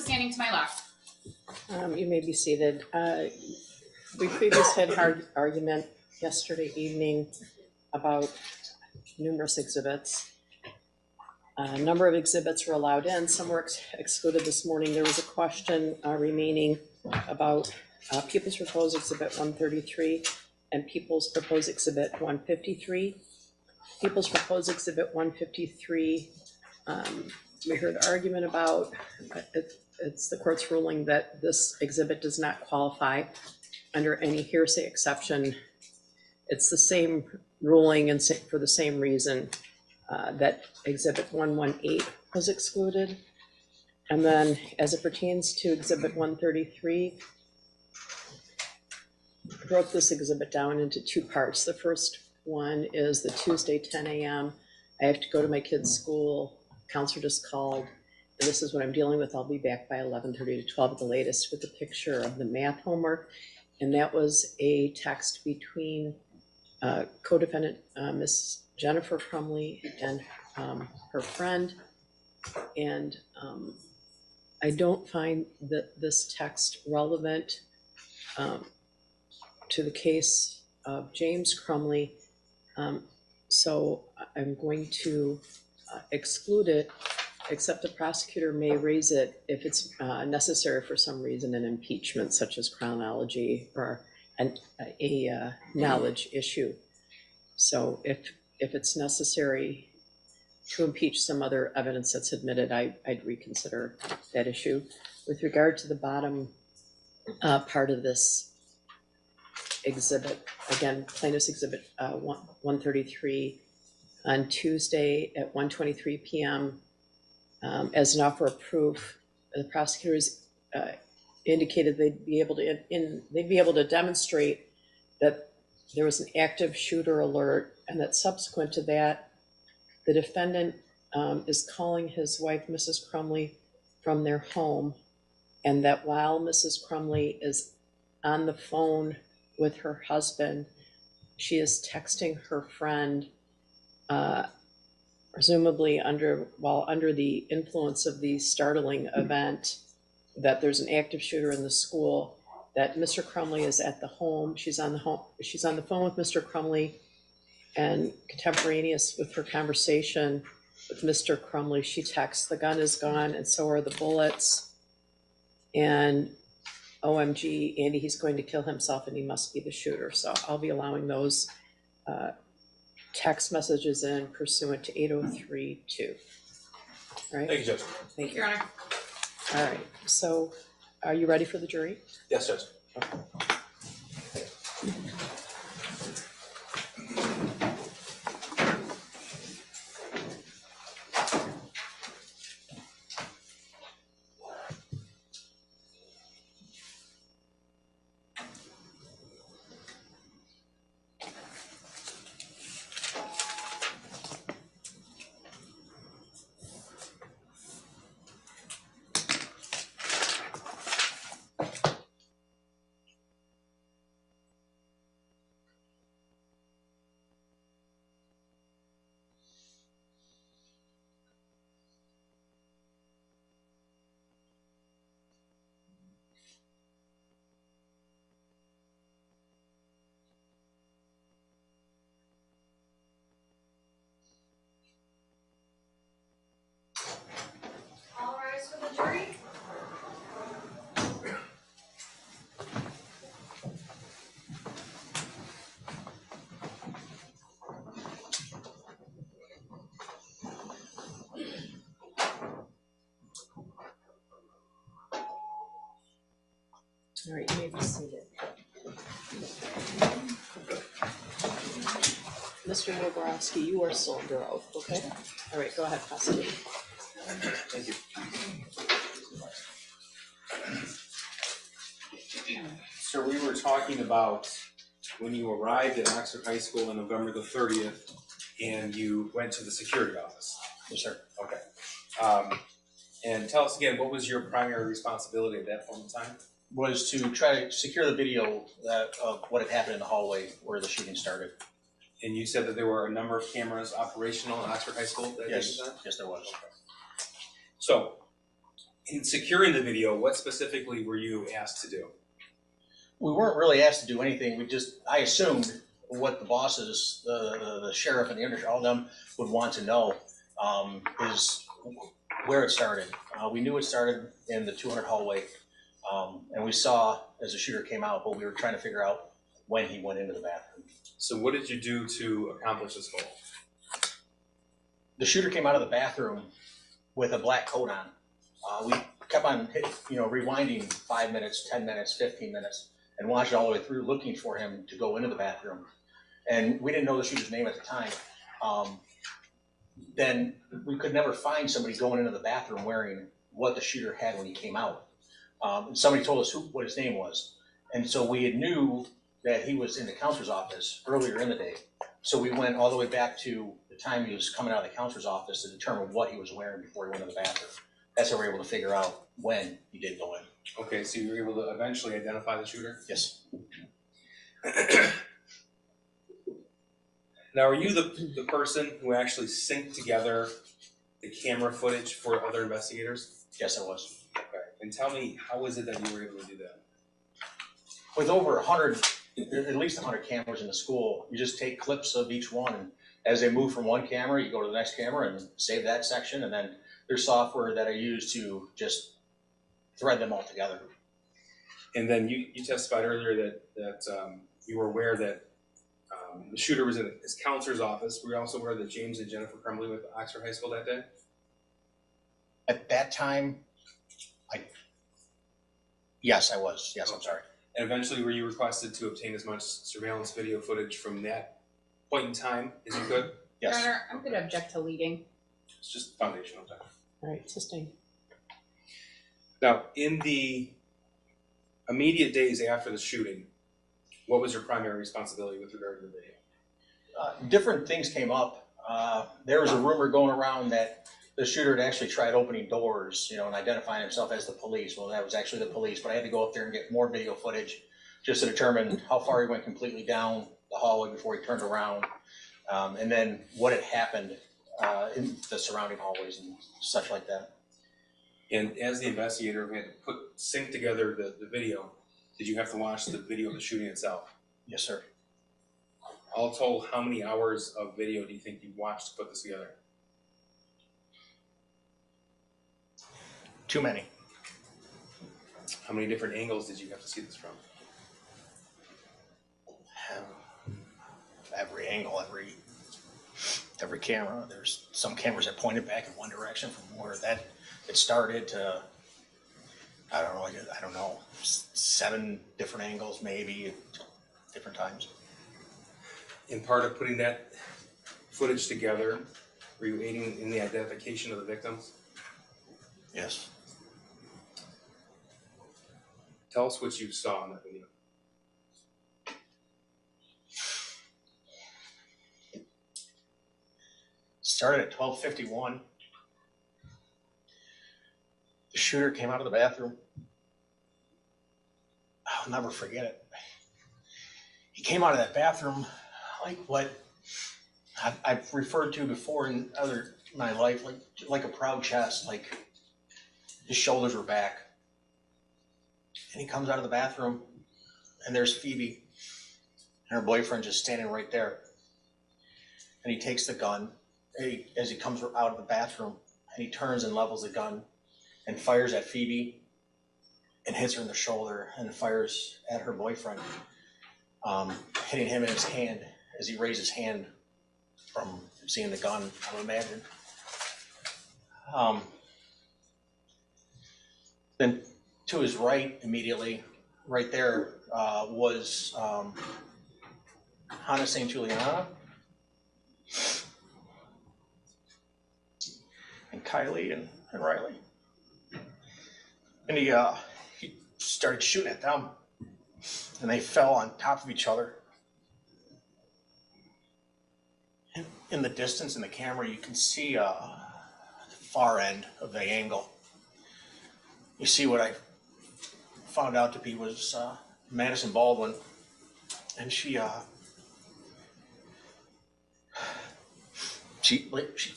is standing to my left? You may be seated. We previously had an argument yesterday evening about numerous exhibits. A number of exhibits were allowed in, some were excluded this morning. There was a question remaining about People's Proposed Exhibit 133 and People's Proposed Exhibit 153. People's Proposed Exhibit 153, we heard argument about, it's the court's ruling that this exhibit does not qualify under any hearsay exception. It's the same ruling and for the same reason that Exhibit 118 was excluded. And then as it pertains to Exhibit 133, broke this exhibit down into two parts. The first one is the Tuesday 10 a.m. I have to go to my kid's school. Counselor just called. And this is what I'm dealing with. I'll be back by 11:30 to 12 at the latest, with a picture of the math homework. And that was a text between co-defendant Miss Jennifer Crumbley and her friend. And I don't find that this text relevant to the case of James Crumbley. So I'm going to exclude it, except the prosecutor may raise it if it's necessary for some reason in impeachment, such as chronology or a knowledge issue. So if it's necessary to impeach some other evidence that's admitted, I'd reconsider that issue. With regard to the bottom part of this exhibit, again, plaintiff's exhibit 133, on Tuesday at 1:23 p.m. As an offer of proof, the prosecutors indicated they'd be able to demonstrate that there was an active shooter alert, and that subsequent to that, the defendant is calling his wife, Mrs. Crumbley, from their home, and that while Mrs. Crumbley is on the phone with her husband, she is texting her friend, presumably while under the influence of the startling event that there's an active shooter in the school, that Mr. Crumbley is at the home. She's on the phone with Mr. Crumbley, and contemporaneous with her conversation with Mr. Crumbley, she texts, "The gun is gone and so are the bullets," and OMG, Andy, he's going to kill himself and he must be the shooter. So I'll be allowing those text messages in pursuant to 803-2. Right? Thank you, Judge. Thank you, Your Honor. All right. So are you ready for the jury? Yes, Judge. Okay. All right, you may be seated. Mr. Nowborowski, you are still under oath, okay? All right, go ahead, prosecutor. Thank you. So we were talking about when you arrived at Oxford High School on November the 30th, and you went to the security office. Yes, sir. Okay. And tell us again, what was your primary responsibility at that point in time? Was to try to secure the video of what had happened in the hallway where the shooting started. And you said that there were a number of cameras operational at Oxford High School? Yes, there was. Okay. So, in securing the video, what specifically were you asked to do? We weren't really asked to do anything. We just, I assumed what the bosses, the sheriff and the undersheriff, all of them would want to know is where it started. We knew it started in the 200 hallway, and we saw as the shooter came out, but we were trying to figure out when he went into the bathroom. So what did you do to accomplish this goal? The shooter came out of the bathroom with a black coat on. We kept on, rewinding 5 minutes, 10 minutes, 15 minutes, and watched all the way through looking for him to go into the bathroom. And we didn't know the shooter's name at the time. Then we could never find somebody going into the bathroom wearing what the shooter had when he came out. And somebody told us what his name was. And so we had knew that he was in the counselor's office earlier in the day. So we went all the way back to the time he was coming out of the counselor's office to determine what he was wearing before he went to the bathroom. That's how we were able to figure out when he did go in. Okay, so you were able to eventually identify the shooter? Yes. Now, are you the person who actually synced together the camera footage for other investigators? Yes, I was. Okay, and tell me, how is it that you were able to do that? With over 100, at least 100 cameras in the school, you just take clips of each one, and as they move from one camera, you go to the next camera and save that section, and then there's software that I use to just thread them all together. And then you testified earlier that you were aware that the shooter was in his counselor's office. Were you also aware that James and Jennifer Crumbley went to Oxford High School that day? At that time, yes, I was. Yes, I'm sorry. And eventually, were you requested to obtain as much surveillance video footage from that point in time as you could? Yes. Your Honor, I'm going to object to leading. It's just foundational time. All right, sustained. Now, in the immediate days after the shooting, what was your primary responsibility with regard to the video? Different things came up. There was a rumor going around that the shooter had actually tried opening doors, and identifying himself as the police. Well, that was actually the police, but I had to go up there and get more video footage just to determine how far he went completely down the hallway before he turned around, and then what had happened in the surrounding hallways and such like that. And as the investigator, we had to sync together the video. Did you have to watch the video of the shooting itself? Yes, sir. All told, how many hours of video do you think you watched to put this together? Too many. How many different angles did you have to see this from? Every angle, every camera. There's some cameras that pointed back in one direction from where it started to, I don't know, 7 different angles, maybe, different times. In part of putting that footage together, were you aiding in the identification of the victims? Yes. Tell us what you saw in that video. Started at 12:51. The shooter came out of the bathroom. I'll never forget it. He came out of that bathroom like what I've referred to before in my life, like a proud chest, like his shoulders were back. And he comes out of the bathroom, and there's Phoebe and her boyfriend just standing right there. And he takes the gun. As he comes out of the bathroom, and he turns and levels the gun and fires at Phoebe and hits her in the shoulder and fires at her boyfriend, hitting him in his hand as he raised his hand from seeing the gun, I would imagine. Then to his right, immediately, right there, was Hannah St. Juliana. And Kylie and Riley. And he started shooting at them, and they fell on top of each other. And in the distance in the camera, you can see the far end of the angle. You see what I found out to be was Madison Baldwin, and she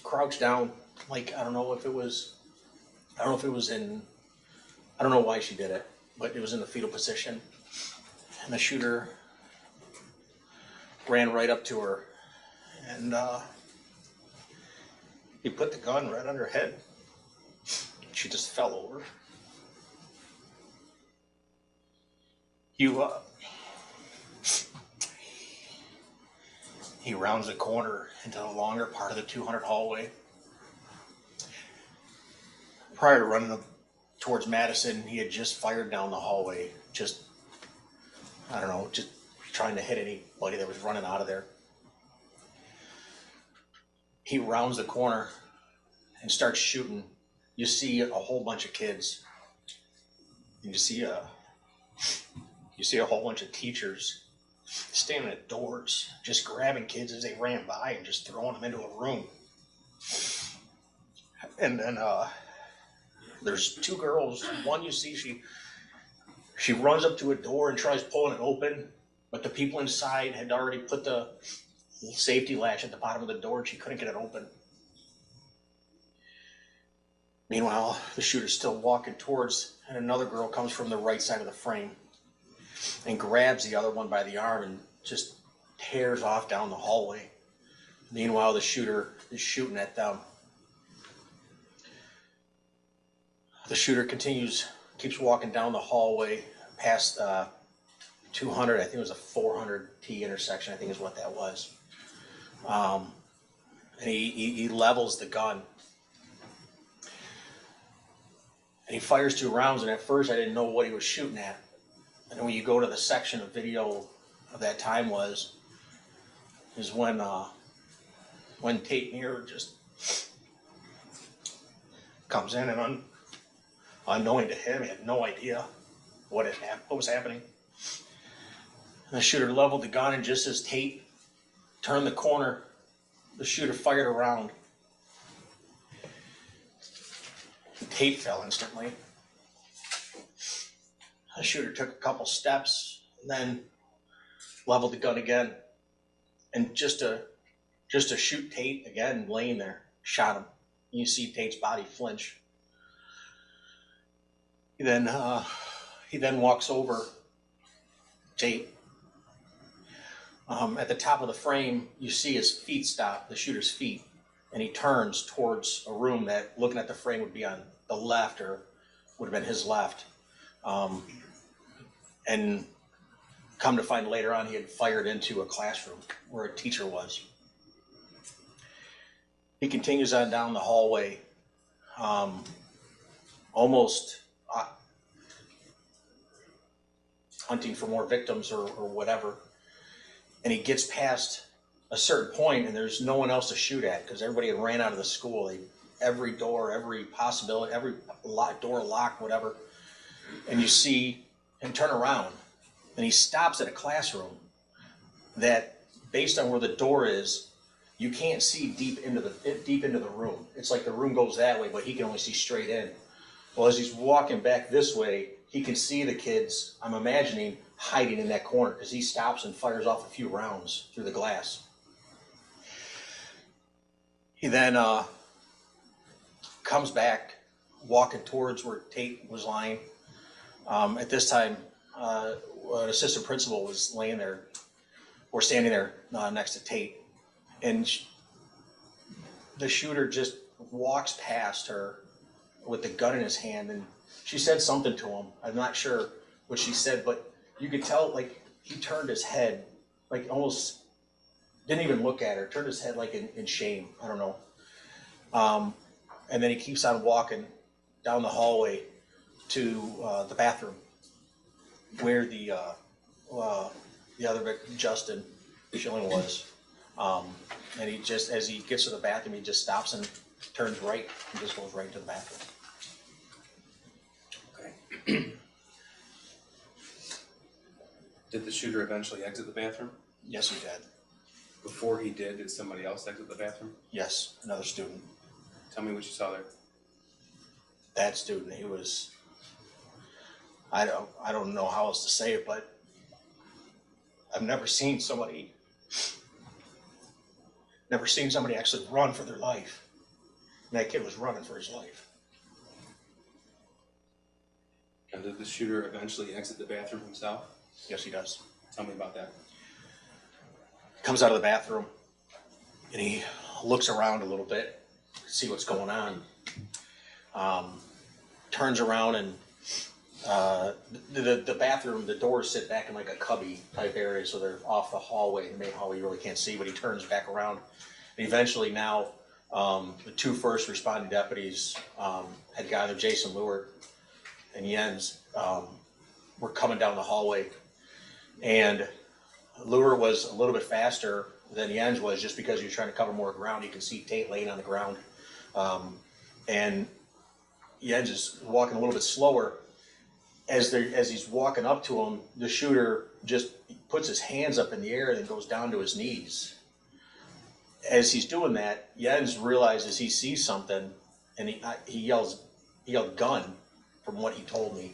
crouched down. Like, I don't know if it was in I don't know why she did it, but it was in the fetal position. And the shooter ran right up to her, and he put the gun right on her head. She just fell over. He rounds the corner into the longer part of the 200 hallway. Prior to running up towards Madison, he had just fired down the hallway, just trying to hit anybody that was running out of there. He rounds the corner and starts shooting. You see a whole bunch of kids. And you see a whole bunch of teachers standing at doors, just grabbing kids as they ran by and just throwing them into a room. And then there's two girls. One, you see she runs up to a door and tries pulling it open, but the people inside had already put the safety latch at the bottom of the door and she couldn't get it open. Meanwhile, the shooter's still walking towards, and another girl comes from the right side of the frame and grabs the other one by the arm and just tears off down the hallway. Meanwhile, the shooter is shooting at them. The shooter keeps walking down the hallway past 200, I think it was a 400T intersection, I think is what that was. And he levels the gun. And he fires two rounds, and at first I didn't know what he was shooting at. And when you go to the section of video of that time is when Tate Neer just comes in, and unknowing to him, he had no idea what was happening. And the shooter leveled the gun, and just as Tate turned the corner, the shooter fired a round. Tate fell instantly. The shooter took a couple steps, and then leveled the gun again, and just to shoot Tate again, laying there, shot him. You see Tate's body flinch. He then walks over Tate. At the top of the frame, you see his feet stop, the shooter's feet, and he turns towards a room that, looking at the frame, would be on the left, or would have been his left. And come to find later on, he had fired into a classroom where a teacher was. He continues on down the hallway, almost hunting for more victims or whatever. And he gets past a certain point, and there's no one else to shoot at because everybody had ran out of the school. Every door, every possibility, every door lock, whatever. And you see him turn around, and he stops at a classroom that, based on where the door is, you can't see deep into the room. It's like the room goes that way, but he can only see straight in. Well, as he's walking back this way, he can see the kids, I'm imagining, hiding in that corner, because he stops and fires off a few rounds through the glass. He then comes back, walking towards where Tate was lying. At this time, an assistant principal was laying there, or standing there next to Tate, and the shooter just walks past her with the gun in his hand, and she said something to him. I'm not sure what she said, but you could tell, like, he turned his head, like, almost didn't even look at her, turned his head, like, in shame. I don't know. And then he keeps on walking down the hallway to the bathroom, where the other victim, Justin Schilling, was. And he just, as he gets to the bathroom, he just stops and turns right and just goes right to the bathroom. Okay. Did the shooter eventually exit the bathroom? Yes, he did. Before he did somebody else exit the bathroom? Yes, another student. Tell me what you saw there. That student, he was, I don't know how else to say it, but I've never seen somebody actually run for their life. And that kid was running for his life. And did the shooter eventually exit the bathroom himself? Yes, he does. Tell me about that. Comes out of the bathroom and he looks around a little bit to see what's going on. Turns around and the bathroom, the doors sit back in like a cubby type area, so they're off the hallway, the main hallway, you really can't see, but he turns back around. And eventually now the two first responding deputies had gathered, Jason Luer and Jens, were coming down the hallway. And Luer was a little bit faster than Jens was just because he was trying to cover more ground. You can see Tate laying on the ground. And Jens is walking a little bit slower. As he's walking up to him, the shooter just puts his hands up in the air and then goes down to his knees. As he's doing that, Jens realizes he sees something, and he yelled "gun," from what he told me.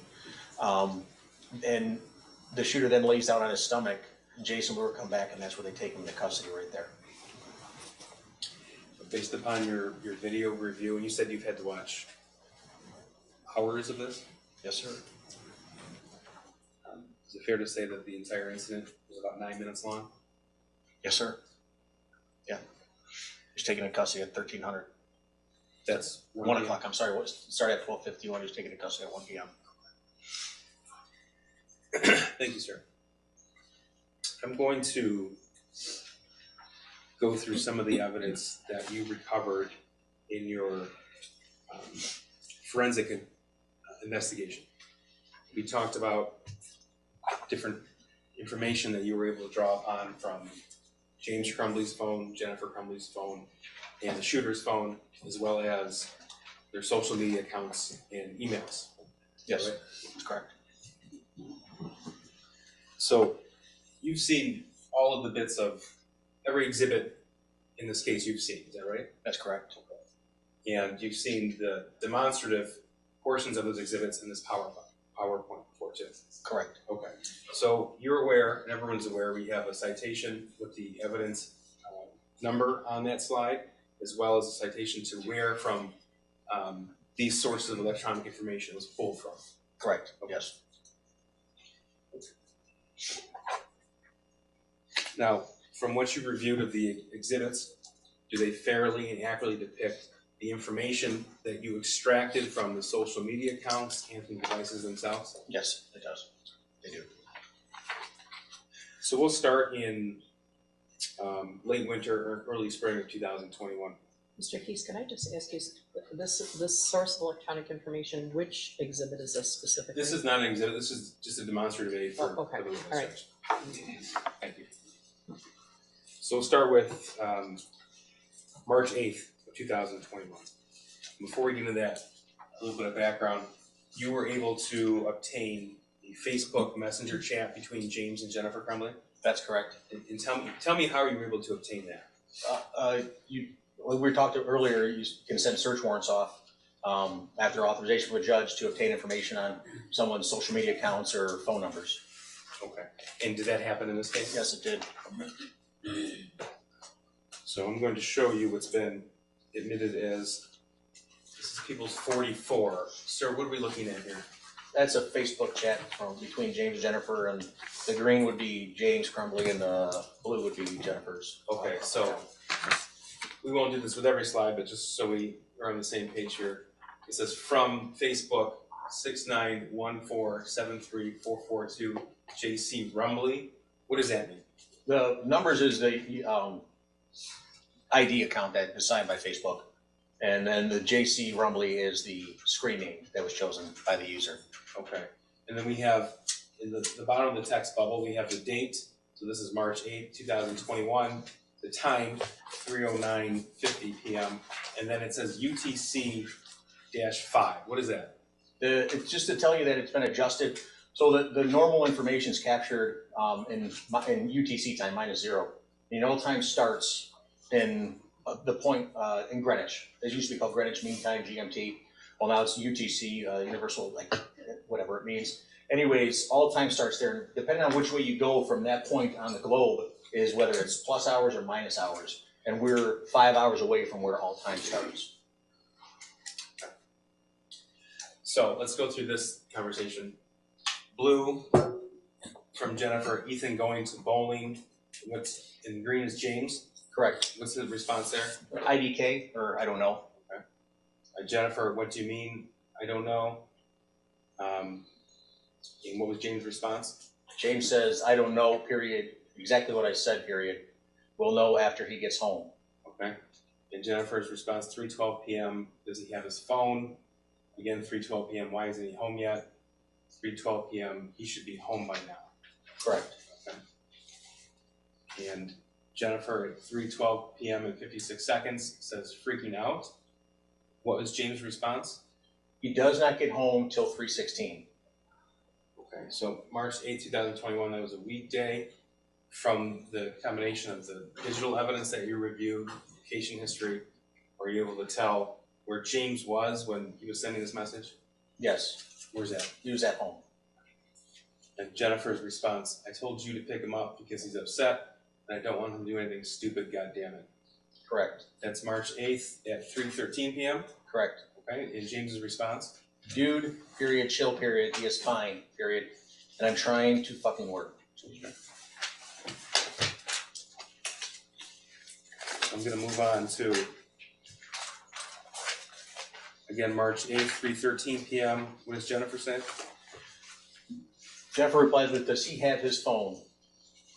And the shooter then lays down on his stomach. Jason Luer come back, and that's where they take him into custody right there. So based upon your video review, and you said you've had to watch hours of this? Yes, sir. Is it fair to say that the entire incident was about 9 minutes long? Yes, sir. Yeah. He's taken into custody at 1300. That's 1 o'clock. I'm sorry. What started at 12:51. He's taken into custody at 1 p.m. Thank you, sir. I'm going to go through some of the evidence that you recovered in your forensic investigation. We talked about different information that you were able to draw upon from James Crumbley's phone, Jennifer Crumbley's phone, and the shooter's phone, as well as their social media accounts and emails. Yes, right? That's correct. So you've seen all of the bits of every exhibit in this case you've seen, is that right? That's correct. And you've seen the demonstrative portions of those exhibits in this PowerPoint before too. Correct. Okay. So you're aware, and everyone's aware, we have a citation with the evidence number on that slide, as well as a citation to where from these sources of electronic information was pulled from. Correct. Okay. Yes. Now, from what you reviewed of the exhibits, do they fairly and accurately depict the information that you extracted from the social media accounts and from the devices themselves? Yes, it does. They do. So we'll start in late winter or early spring of 2021. Mr. Keese, can I just ask you, this source of electronic information, which exhibit is this specifically? This is not an exhibit. This is just a demonstrative aid for okay. The all right. Thank you. So we'll start with March 8th. 2021. Before we get into that, a little bit of background. You were able to obtain the Facebook Messenger chat between James and Jennifer Crumbley? That's correct. And tell me how you were able to obtain that. We talked earlier, you can send search warrants off after authorization from a judge to obtain information on someone's social media accounts or phone numbers. Okay. And did that happen in this case? Yes, it did. So I'm going to show you what's been admitted as, this is People's 44. Sir, what are we looking at here? That's a Facebook chat between James and Jennifer, and the green would be James Crumbley and the blue would be Jennifer's. Okay, so we won't do this with every slide, but just so we are on the same page here. It says from Facebook 6914734442 JC Rumbley. What does that mean? The numbers is the ID account that is signed by Facebook, and then the JC Crumbley is the screen name that was chosen by the user. Okay, and then we have in the bottom of the text bubble we have the date. So this is March 8th, 2021. The time 3:09:50 p.m. and then it says UTC-5. What is that? It's just to tell you that it's been adjusted. So the normal information is captured in UTC time -0. The null time starts in the point in Greenwich. It used to be called Greenwich Mean Time, GMT. Well, now it's UTC, Universal, like whatever it means. Anyways, all time starts there. Depending on which way you go from that point on the globe is whether it's plus hours or minus hours. And we're 5 hours away from where all time starts. So let's go through this conversation. Blue from Jennifer, Ethan going to bowling. What's in green is James. Correct. What's the response there? IDK, or I don't know. Okay. Jennifer, what do you mean? I don't know. And what was James' response? James says, I don't know, period. Exactly what I said, period. We'll know after he gets home. Okay. And Jennifer's response, 3:12 p.m. Does he have his phone? Again, 3:12 p.m. Why isn't he home yet? 3:12 p.m. He should be home by now. Correct. Okay. And Jennifer, 3:12 p.m. and 56 seconds, says freaking out. What was James' response? He does not get home till 3:16. Okay, so March 8, 2021, that was a weekday. From the combination of the digital evidence that you reviewed, location history, were you able to tell where James was when he was sending this message? Yes. Where's that? He was at home. And Jennifer's response, I told you to pick him up because he's upset and I don't want him to do anything stupid, goddammit. Correct. That's March 8th at 3:13 p.m.? Correct. Okay, and James's response? Dude, period, chill, period, he is fine, period, and I'm trying to fucking work. Okay. I'm going to move on to, again, March 8th, 3:13 p.m. What does Jennifer say? Jennifer replies with, does he have his phone?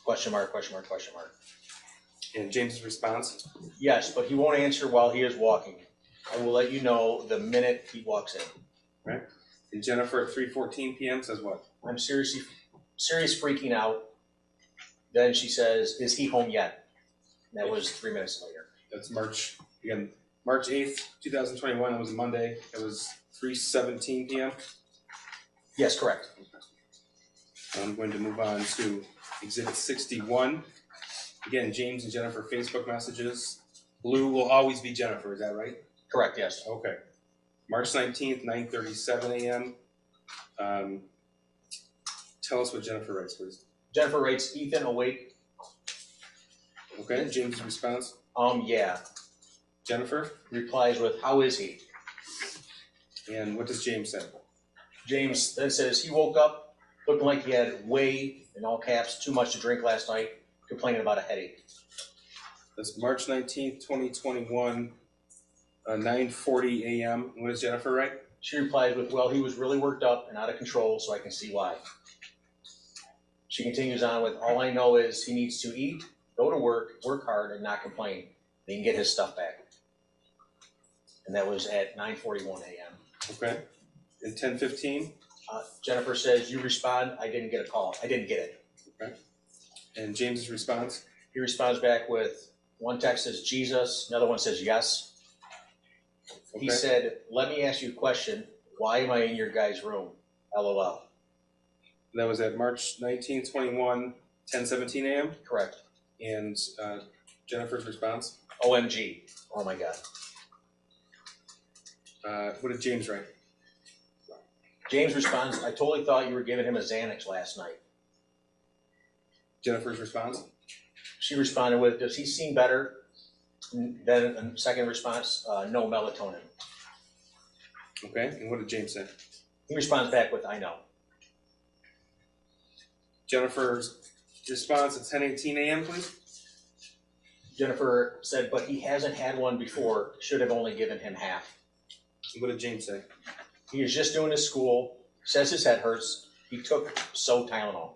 Question mark, question mark, question mark. And James's response? Yes, but he won't answer while he is walking. I will let you know the minute he walks in. Right. And Jennifer at 3:14 p.m. says what? I'm serious freaking out. Then she says, is he home yet? And that was 3 minutes later. That's March, again, March 8th, 2021. That was a Monday. It was 3:17 p.m. Yes, correct. Okay. I'm going to move on to Exhibit 61. Again, James and Jennifer Facebook messages. Blue will always be Jennifer, is that right? Correct, yes. Okay. March 19th, 9:37 a.m. Tell us what Jennifer writes, please. Jennifer writes, Ethan, awake. Okay, James' response? Yeah. Jennifer? Replies with, how is he? And what does James say? James then says, he woke up looking like he had way, in all caps, too much to drink last night, complaining about a headache. That's March 19th, 2021. 9:40 a.m. What does Jennifer write? She replies with, well, he was really worked up and out of control, so I can see why. She continues on with, all I know is he needs to eat, go to work, work hard, and not complain. Then he can get his stuff back. And that was at 9:41 a.m. Okay. And 10:15? Jennifer says, you respond, I didn't get a call. I didn't get it. Okay. And James's response? He responds back with, one text says, Jesus. Another one says, yes. Okay. He said, let me ask you a question. Why am I in your guys' room? LOL. And that was at March 19, 21, 10:17 a.m.? Correct. And Jennifer's response? OMG. Oh, my God. What did James write? James responds, I totally thought you were giving him a Xanax last night. Jennifer's response? She responded with, does he seem better? Then a second response, no melatonin. Okay, and what did James say? He responds back with, I know. Jennifer's response at 10:18 a.m., please. Jennifer said, but he hasn't had one before, should have only given him half. And what did James say? He is just doing his school, says his head hurts, he took Tylenol.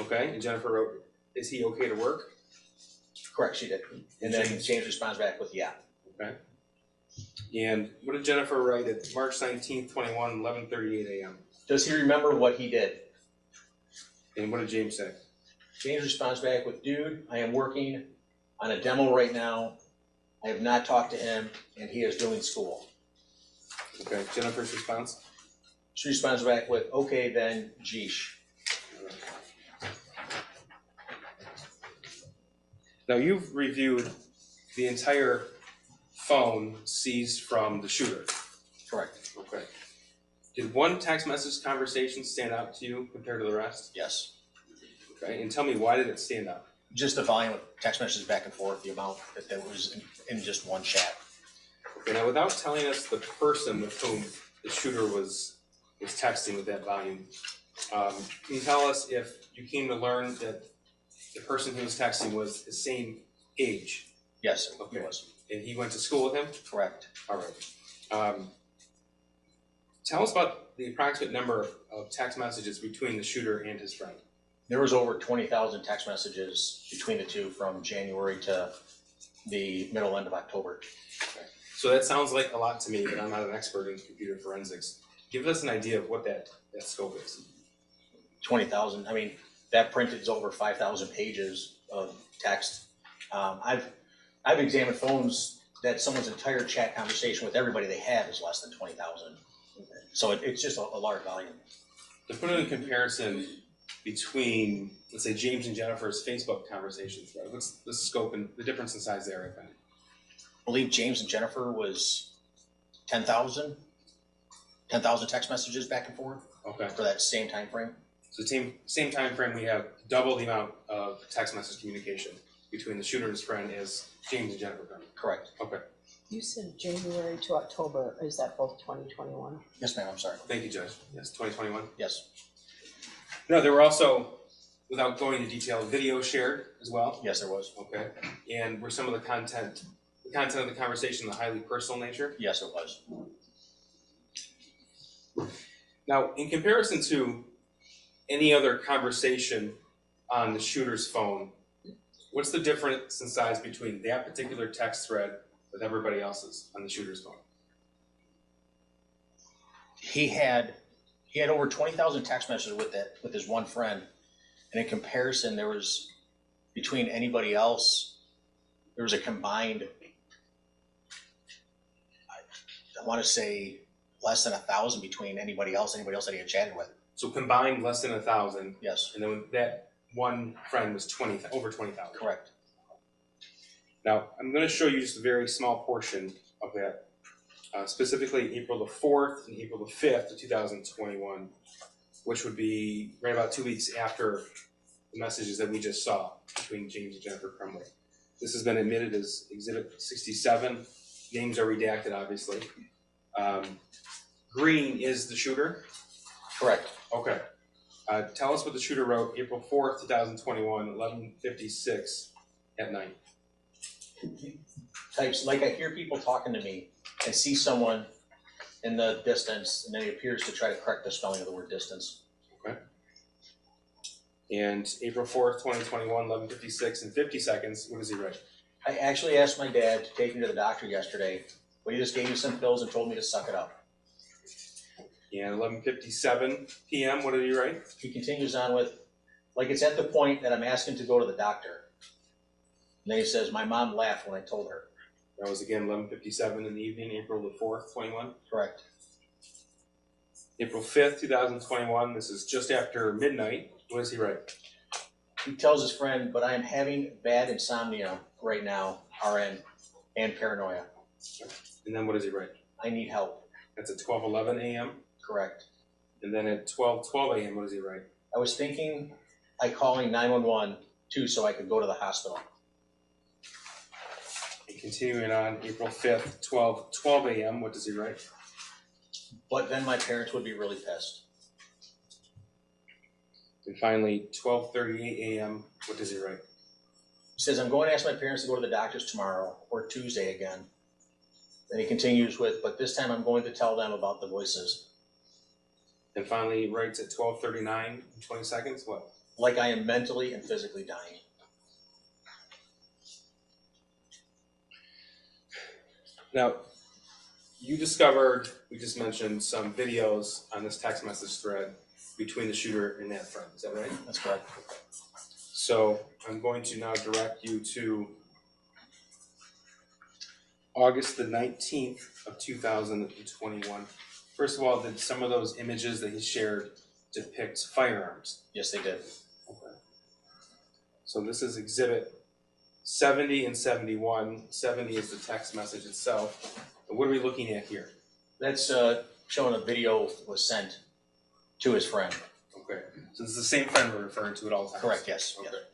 Okay, and Jennifer wrote, is he okay to work? Correct, she did. And then James responds back with, yeah. Okay. And what did Jennifer write at March 19th, 21, 11:38 a.m.? Does he remember what he did? And what did James say? James responds back with, dude, I am working on a demo right now. I have not talked to him, and he is doing school. Okay, Jennifer's response? She responds back with, okay, then, jeesh. Now, you've reviewed the entire phone seized from the shooter. Correct. Okay. Did one text message conversation stand out to you compared to the rest? Yes. Okay. And tell me, why did it stand out? Just the volume of text messages back and forth, the amount that there was in just one chat. Okay. Now, without telling us the person with whom the shooter was is texting with that volume. Can you tell us if you came to learn that the person who was texting was the same age? Yes, okay. It was. And he went to school with him? Correct. All right. Tell us about the approximate number of text messages between the shooter and his friend. There was over 20,000 text messages between the two from January to the middle end of October. Okay. So that sounds like a lot to me, but I'm not an expert in computer forensics. Give us an idea of what that scope is. 20,000. I mean, that printed is over 5,000 pages of text. I've examined phones that someone's entire chat conversation with everybody they have is less than 20,000. So it's just a large volume. To put it in comparison between, let's say, James and Jennifer's Facebook conversations, right? What's the scope and the difference in size there? I believe James and Jennifer was 10,000 text messages back and forth. Okay. For that same time frame. So same time frame, we have double the amount of text message communication between the shooter and his friend as James and Jennifer Crumbley. Correct. Okay. You said January to October. Is that both 2021? Yes, ma'am. I'm sorry. Thank you, Judge. Yes, 2021? Yes. No, there were also, without going into detail, video shared as well? Yes, there was. Okay. And were some of the content of the conversation, the highly personal nature? Yes, it was. Now, in comparison to any other conversation on the shooter's phone, what's the difference in size between that particular text thread with everybody else's on the shooter's phone? He had over 20,000 text messages with his one friend, and in comparison, there was between anybody else, there was a combined, I want to say less than 1,000 between anybody else that he had chatted with. So combined less than 1,000. Yes. And then that one friend was over 20,000. Correct. Now, I'm going to show you just a very small portion of that, specifically April the 4th and April the 5th of 2021, which would be right about 2 weeks after the messages that we just saw between James and Jennifer Crumbley. This has been admitted as Exhibit 67. Names are redacted, obviously. Green is the shooter? Correct. Okay. Tell us what the shooter wrote April 4th, 2021, 11:56 at night. Types like, I hear people talking to me and see someone in the distance, and then he appears to try to correct the spelling of the word distance. Okay. And April 4th, 2021, 11:56 and 50 seconds. What does he write? I actually asked my dad to take me to the doctor yesterday, but he just gave me some pills and told me to suck it up. And 11:57 p.m. What did he write? He continues on with, like, it's at the point that I'm asking to go to the doctor. And then he says, my mom laughed when I told her. That was again 11:57 in the evening, April the 4th, 21? Correct. April 5th, 2021, this is just after midnight. What does he write? He tells his friend, but I am having bad insomnia right now, RN, and paranoia. And then what does he write? I need help. That's at 12:11 a.m.? Correct. And then at 12:12 a.m., what does he write? I was thinking I calling 911 too so I could go to the hospital. Continuing on, April 5th, 12:12 a.m., what does he write? But then my parents would be really pissed. And finally, 12:38 a.m., what does he write? He says, I'm going to ask my parents to go to the doctors tomorrow or Tuesday again. Then he continues with, but this time I'm going to tell them about the voices. And finally, he writes at 12:39 in 20 seconds, what? Like I am mentally and physically dying. Now, you discovered, we just mentioned, some videos on this text message thread between the shooter and that friend. Is that right? That's correct. So I'm going to now direct you to August the 19th of 2021. First of all, did some of those images that he shared depict firearms? Yes, they did. Okay. So this is Exhibit 70 and 71. 70 is the text message itself. And what are we looking at here? That's showing a video was sent to his friend. Okay. So this is the same friend we're referring to at all times. Correct, yes. Okay. Yeah.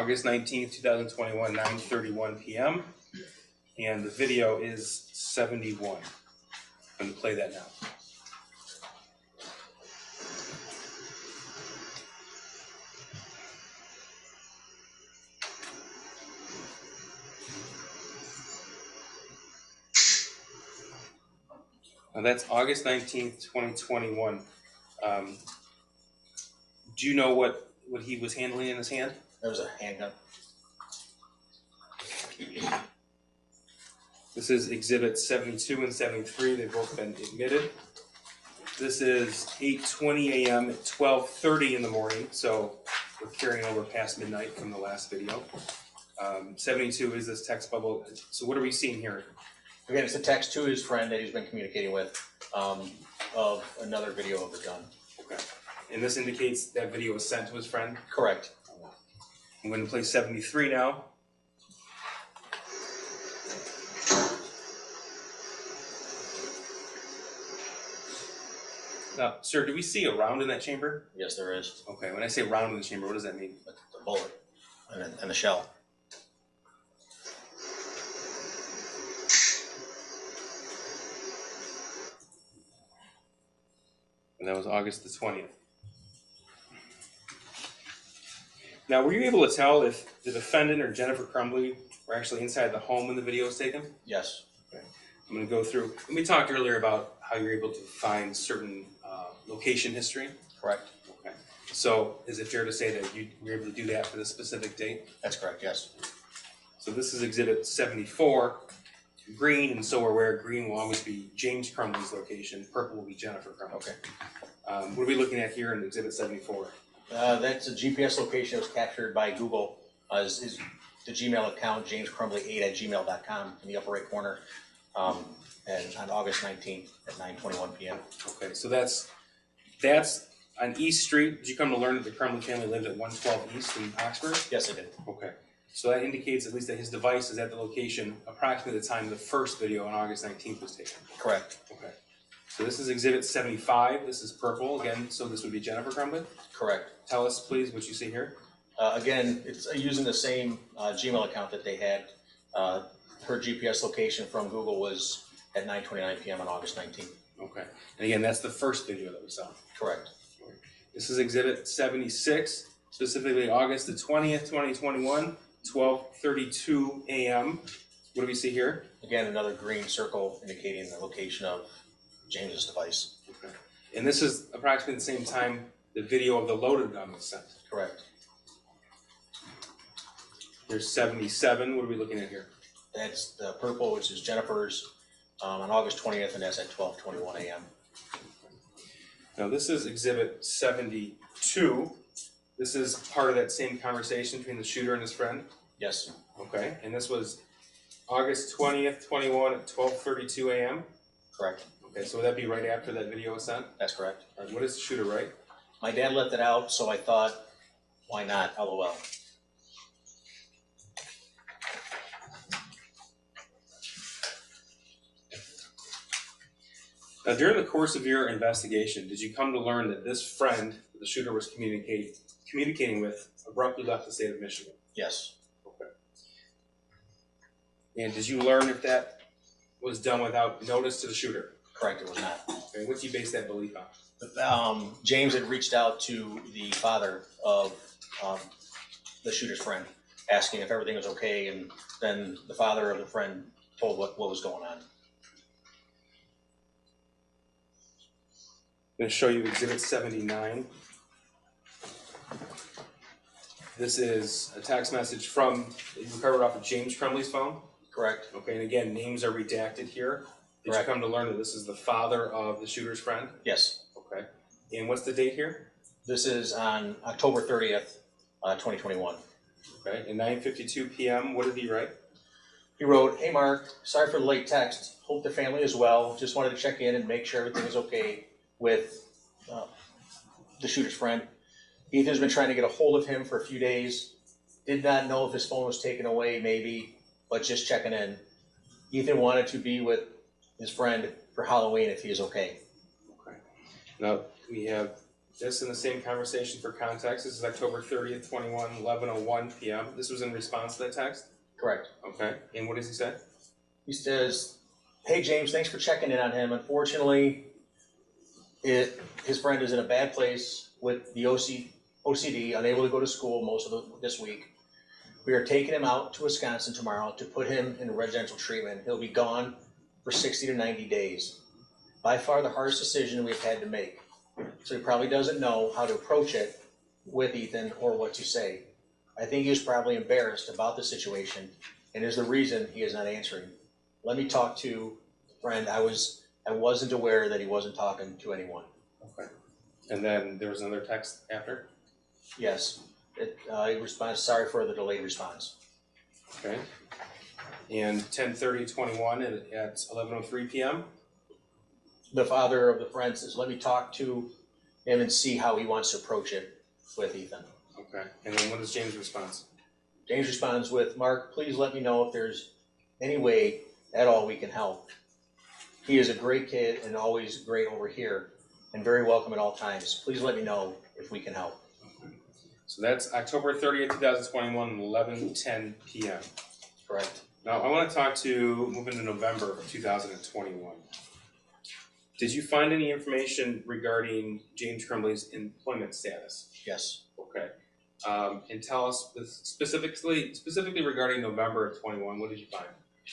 August 19th, 2021, 9:31 p.m. And the video is 71. I'm going to play that now. That's August 19th, 2021. Do you know what he was handling in his hand? That was a handgun. This is Exhibit 72 and 73. They've both been admitted. This is 8:20 a.m. at 12:30 in the morning, so we're carrying over past midnight from the last video. 72 is this text bubble. So what are we seeing here? Again, it's a text to his friend that he's been communicating with of another video of the gun. Okay. And this indicates that video was sent to his friend? Correct. I'm going to play 73 now. Now, sir, do we see a round in that chamber? Yes, there is. Okay, when I say round in the chamber, what does that mean? The bullet and the shell. And that was August the 20th. Now, were you able to tell if the defendant or Jennifer Crumbley were actually inside the home when the video was taken? Yes. Okay. I'm going to go through. We talked earlier about how you're able to find certain location history. Correct. Okay. So is it fair to say that you were able to do that for this specific date? That's correct, yes. So this is Exhibit 74. Green, and so we're aware, green will always be James Crumbley's location. Purple will be Jennifer Crumbley. Okay. What are we looking at here in Exhibit 74? That's a GPS location that was captured by Google. Is the Gmail account, jamescrumbley8@gmail.com in the upper right corner, and on August 19th at 9:21 p.m. Okay, so that's on East Street. Did you come to learn that the Crumbley family lived at 112 East in Oxford? Yes, I did. Okay. So that indicates at least that his device is at the location approximately the time the first video on August 19th was taken. Correct. Okay. So this is Exhibit 75. This is purple again. So this would be Jennifer Crumbley. Correct. Tell us, please, what you see here. Again, it's using the same Gmail account that they had. Her GPS location from Google was at 9:29 p.m. on August 19th. Okay. And again, that's the first video that we saw. Correct. This is Exhibit 76, specifically August the 20th, 2021. 12:32 a.m. What do we see here? Again, another green circle indicating the location of James's device. Okay. And this is approximately the same time the video of the loaded gun was sent. Correct. There's 77. What are we looking at here? That's the purple, which is Jennifer's on August 20th, and that's at 12:21 a.m. Now this is Exhibit 72. This is part of that same conversation between the shooter and his friend? Yes. Okay, and this was August 20th, 21 at 12:32 a.m.? Correct. Okay, so would that be right after that video was sent? That's correct. All right, what does the shooter write? My dad left it out, so I thought, why not, LOL. Now, during the course of your investigation, did you come to learn that this friend that the shooter was communicating with abruptly left the state of Michigan? Yes. Okay. And did you learn if that was done without notice to the shooter? Correct, it was not. Okay, what do you base that belief on? James had reached out to the father of the shooter's friend, asking if everything was okay, and then the father of the friend told what was going on. I'm going to show you Exhibit 79. This is a text message from, you recovered off of James Crumbley's phone? Correct. Okay, and again, names are redacted here. Did Correct. You come to learn that this is the father of the shooter's friend? Yes. Okay. And what's the date here? This is on October 30th, 2021. Okay, and 9:52 p.m., what did he write? He wrote, hey Mark, sorry for the late text. Hope the family is well. Just wanted to check in and make sure everything is okay with the shooter's friend. Ethan's been trying to get a hold of him for a few days. Did not know if his phone was taken away, maybe, but just checking in. Ethan wanted to be with his friend for Halloween if he is okay. Okay. Now, we have this in the same conversation for context. This is October 30th, 21, 11:01 p.m. This was in response to that text? Correct. Okay. And what does he say? He says, hey, James, thanks for checking in on him. Unfortunately, his friend is in a bad place with the OCD, unable to go to school most of this week. We are taking him out to Wisconsin tomorrow to put him in residential treatment. He'll be gone for 60 to 90 days. by far the hardest decision we've had to make. So he probably doesn't know how to approach it with Ethan or what to say. I think he was probably embarrassed about the situation and is the reason he is not answering. Let me talk to a friend. I wasn't aware that he wasn't talking to anyone. Okay. And then there was another text after? Yes. He responds, sorry for the delayed response. Okay. And 10/30/21 at 11:03 p.m. The father of the friend says, let me talk to him and see how he wants to approach it with Ethan. Okay. And then what is James' response? James responds with, Mark, please let me know if there's any way at all we can help. He is a great kid and always great over here and very welcome at all times. Please let me know if we can help. Okay. So that's October 30th, 2021, 11:10 p.m. Correct. Now I want to talk to, moving to November of 2021. Did you find any information regarding James Crumbley's employment status? Yes. Okay. And tell us specifically regarding November of 21, what did you find?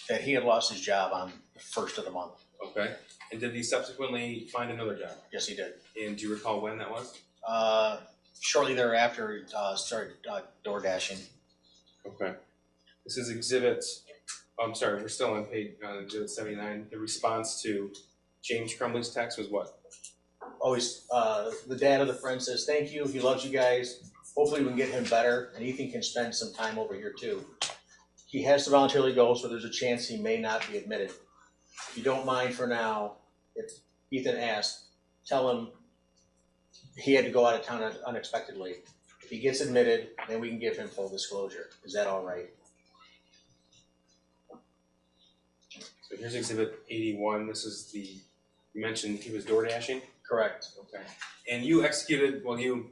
That he had lost his job on the 1st of the month. Okay. And did he subsequently find another job? Yes, he did. And do you recall when that was? Shortly thereafter, he started door dashing. Okay. This is exhibit, I'm sorry, we're still on page exhibit 79. The response to James Crumbley's text was what? Always, the dad of the friend says, thank you, he loves you guys. Hopefully we can get him better, and Ethan can spend some time over here too. He has to voluntarily go, so there's a chance he may not be admitted. If you don't mind for now, if Ethan asks, tell him he had to go out of town unexpectedly. If he gets admitted, then we can give him full disclosure. Is that all right? So here's exhibit 81. This is the... You mentioned he was door dashing? Correct. Okay. And you executed, well, you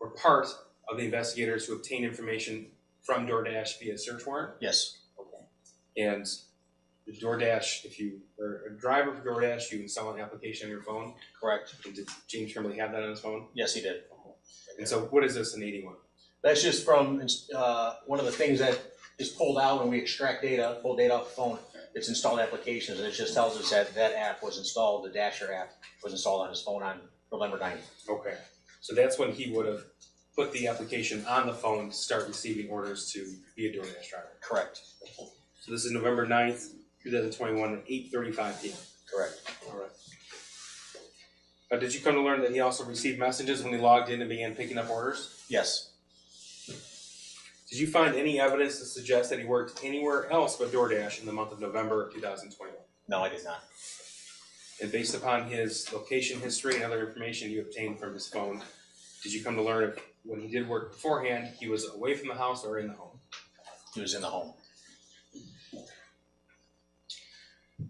were part of the investigators who obtained information from DoorDash via search warrant? Yes. Okay. And the DoorDash, if you were a driver for DoorDash, you install an application on your phone? Correct. And did James Crumbley have that on his phone? Yes, he did. Okay. And so what is this in 81? That's just from one of the things that is pulled out when we extract data, pull data off the phone. It's installed applications, and it just tells us that that app was installed, the Dasher app was installed on his phone on November 9th. Okay. So that's when he would have put the application on the phone to start receiving orders to be a DoorDash driver. Correct. So this is November 9th, 2021 at 8:35 p.m. Correct. All right. Did you come to learn that he also received messages when he logged in and began picking up orders? Yes. Did you find any evidence to suggest that he worked anywhere else but DoorDash in the month of November of 2021? No, I did not. And based upon his location history and other information you obtained from his phone, did you come to learn if when he did work beforehand, he was away from the house or in the home? He was in the home.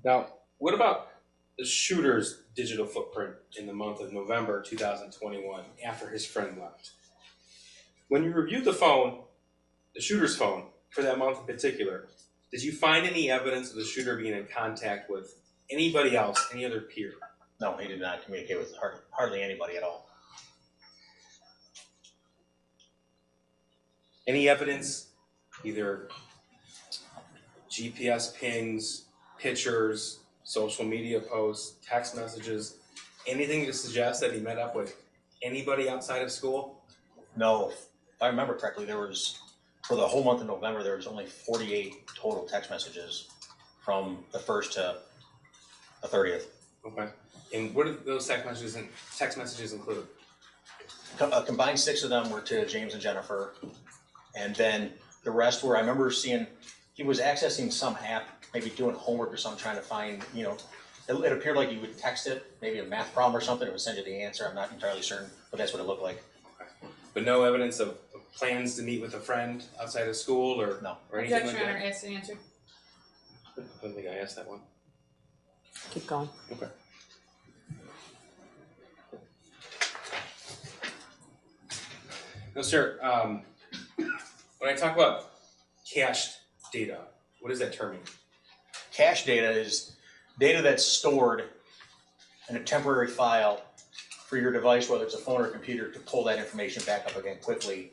Now, what about the shooter's digital footprint in the month of November 2021 after his friend left? When you reviewed the phone, the shooter's phone, for that month in particular, did you find any evidence of the shooter being in contact with anybody else, any other peer? No, he did not communicate with hardly anybody at all. Any evidence, either GPS pings, pictures, social media posts, text messages, anything to suggest that he met up with anybody outside of school? No, if I remember correctly, there was... For the whole month of November, there was only 48 total text messages from the 1st to the 30th. Okay. And what did those text messages include? A combined 6 of them were to James and Jennifer. And then the rest were, I remember seeing, he was accessing some app, maybe doing homework or something, trying to find, you know, it appeared like you would text it, maybe a math problem or something. It would send you the answer. I'm not entirely certain, but that's what it looked like. Okay. But no evidence of plans to meet with a friend outside of school or no, or anything like that? Asked and answered. I don't think I asked that one. Keep going. Okay. No, sir. When I talk about cached data, what does that term mean? Cached data is data that's stored in a temporary file for your device, whether it's a phone or a computer, to pull that information back up again quickly.